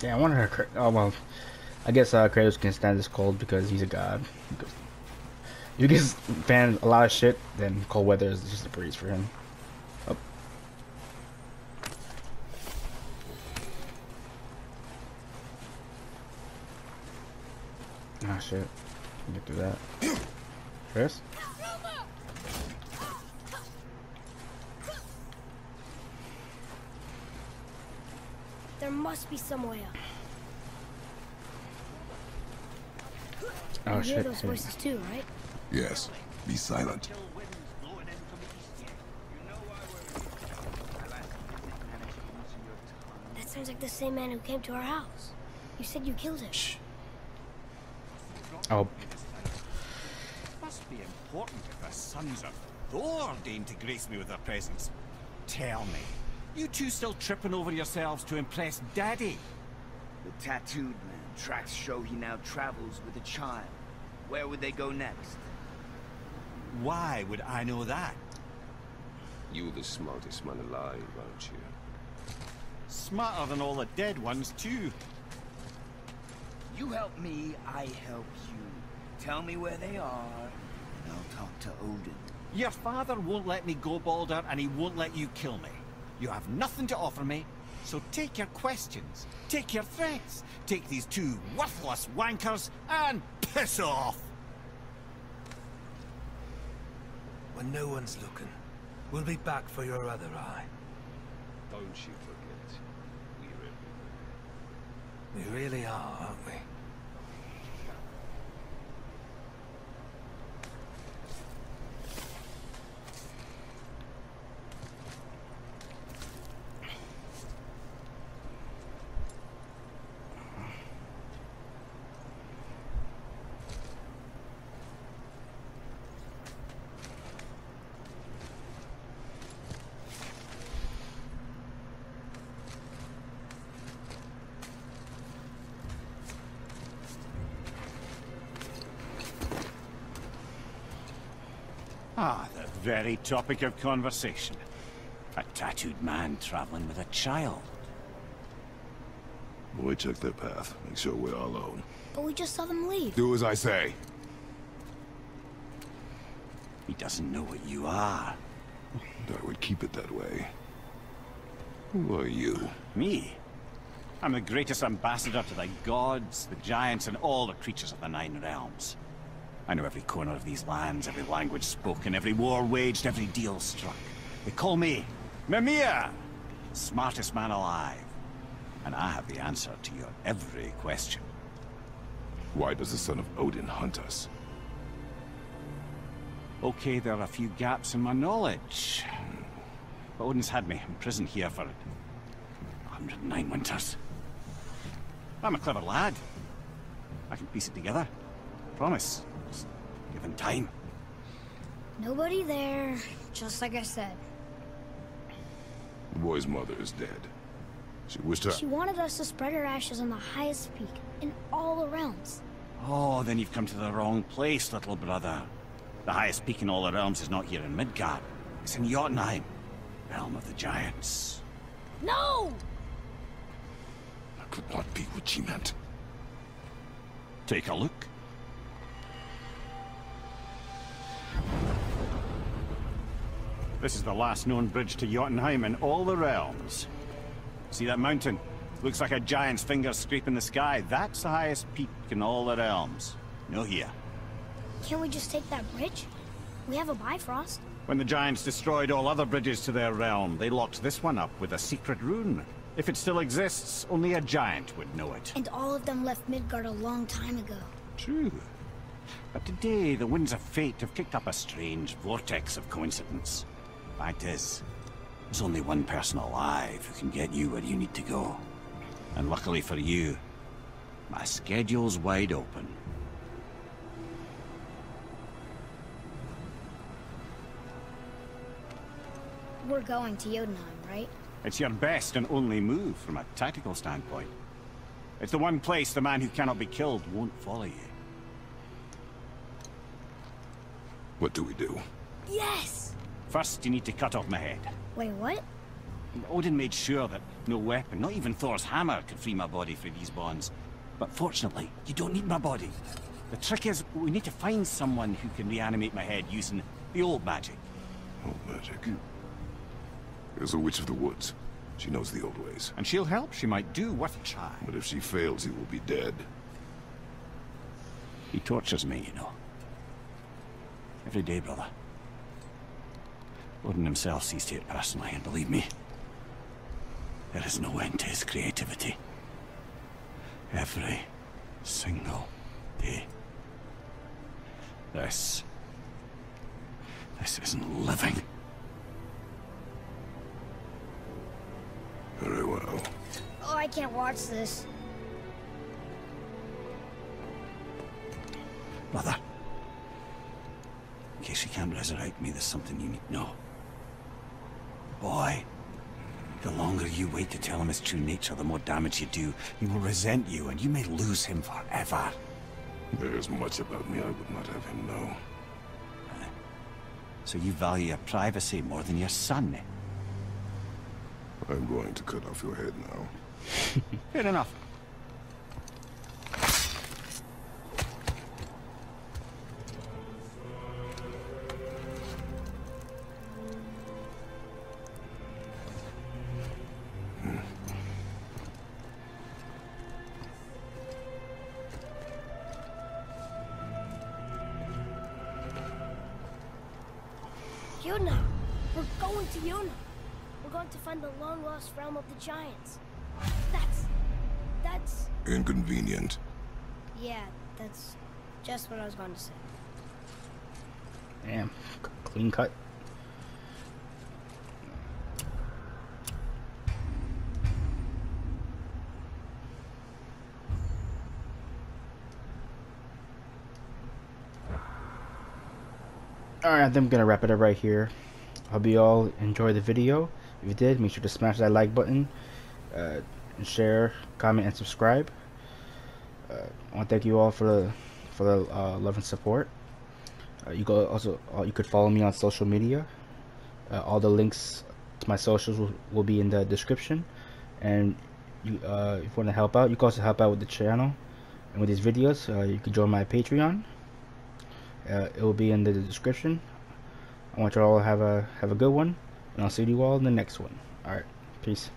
Yeah, I wanted her. Oh well, I guess uh, Kratos can stand this cold because he's a god. You can fan a lot of shit, then cold weather is just a breeze for him. Oh. Ah, oh, shit. Get through that. Chris? There must be some way up. Oh, you shit. Hear those voices too, right? Yes. Be silent. That sounds like the same man who came to our house. You said you killed him. Shh. Oh. It must be important if the sons of Thor deign to grace me with their presence. Tell me. You two still tripping over yourselves to impress Daddy? The tattooed man. Tracks show he now travels with a child. Where would they go next? Why would I know that? You're the smartest man alive, aren't you? Smarter than all the dead ones, too. You help me, I help you. Tell me where they are, and I'll talk to Odin. Your father won't let me go, Baldur, and he won't let you kill me. You have nothing to offer me, so take your questions, take your threats, take these two worthless wankers, and piss off! When no one's looking, We'll be back for your other eye. Don't you forget. We're everywhere. We really are, aren't we? Very topic of conversation. A tattooed man traveling with a child. Well, we check their path. Make sure we're all alone. But we just saw them leave. Do as I say. He doesn't know what you are. I would keep it that way. Who are you? Me? I'm the greatest ambassador to the gods, the giants, and all the creatures of the Nine Realms. I know every corner of these lands, every language spoken, every war waged, every deal struck. They call me Mimir, smartest man alive. And I have the answer to your every question. Why does the son of Odin hunt us? Okay, there are a few gaps in my knowledge. But Odin's had me imprisoned here for one hundred and nine winters. I'm a clever lad. I can piece it together. Promise. Just give him time. Nobody there, just like I said. The boy's mother is dead. She wished her... She wanted us to spread her ashes on the highest peak, in all the realms. Oh, then you've come to the wrong place, little brother. The highest peak in all the realms is not here in Midgard. It's in Jotunheim, realm of the giants. No! That could not be what she meant. Take a look. This is the last known bridge to Jotunheim in all the realms. See that mountain? Looks like a giant's finger scraping the sky. That's the highest peak in all the realms. No here. Can't we just take that bridge? We have a Bifrost. When the giants destroyed all other bridges to their realm, they locked this one up with a secret rune. If it still exists, only a giant would know it. And all of them left Midgard a long time ago. True. But today, the winds of fate have kicked up a strange vortex of coincidence. Fact is, there's only one person alive who can get you where you need to go. And luckily for you, my schedule's wide open. We're going to Jotunheim, right? It's your best and only move from a tactical standpoint. It's the one place the man who cannot be killed won't follow you. What do we do? Yes! First, you need to cut off my head. Wait, what? Odin made sure that no weapon, not even Thor's hammer, could free my body from these bonds. But fortunately, you don't need my body. The trick is, we need to find someone who can reanimate my head using the old magic. Old magic? Mm. There's a witch of the woods. She knows the old ways. And she'll help. She might do worth a try. But if she fails, he will be dead. He tortures me, you know. Every day, brother. Odin himself sees to it personally, and believe me, there is no end to his creativity. Every single day. This... this isn't living. Very well. Oh, I can't watch this. Brother. In case you can't resurrect me, there's something you need to know. Boy, the longer you wait to tell him his true nature, the more damage you do. He will resent you, and you may lose him forever. There is much about me I would not have him know. So you value your privacy more than your son? I'm going to cut off your head now. Fair enough. We're going to Yuna. We're going to find the long-lost realm of the giants. That's... that's... inconvenient. Yeah, that's just what I was going to say. Damn. Clean cut. Alright, I think I'm going to wrap it up right here. Hope you all enjoyed the video. If you did, make sure to smash that like button, uh, share, comment, and subscribe. Uh, I want to thank you all for the for the uh, love and support. Uh, you go also uh, you could follow me on social media. Uh, all the links to my socials will, will be in the description. And you, uh, if you want to help out, you can also help out with the channel and with these videos. Uh, you can join my Patreon. Uh, it will be in the description. I want you all to have a have a good one, and I'll see you all in the next one. All right, peace.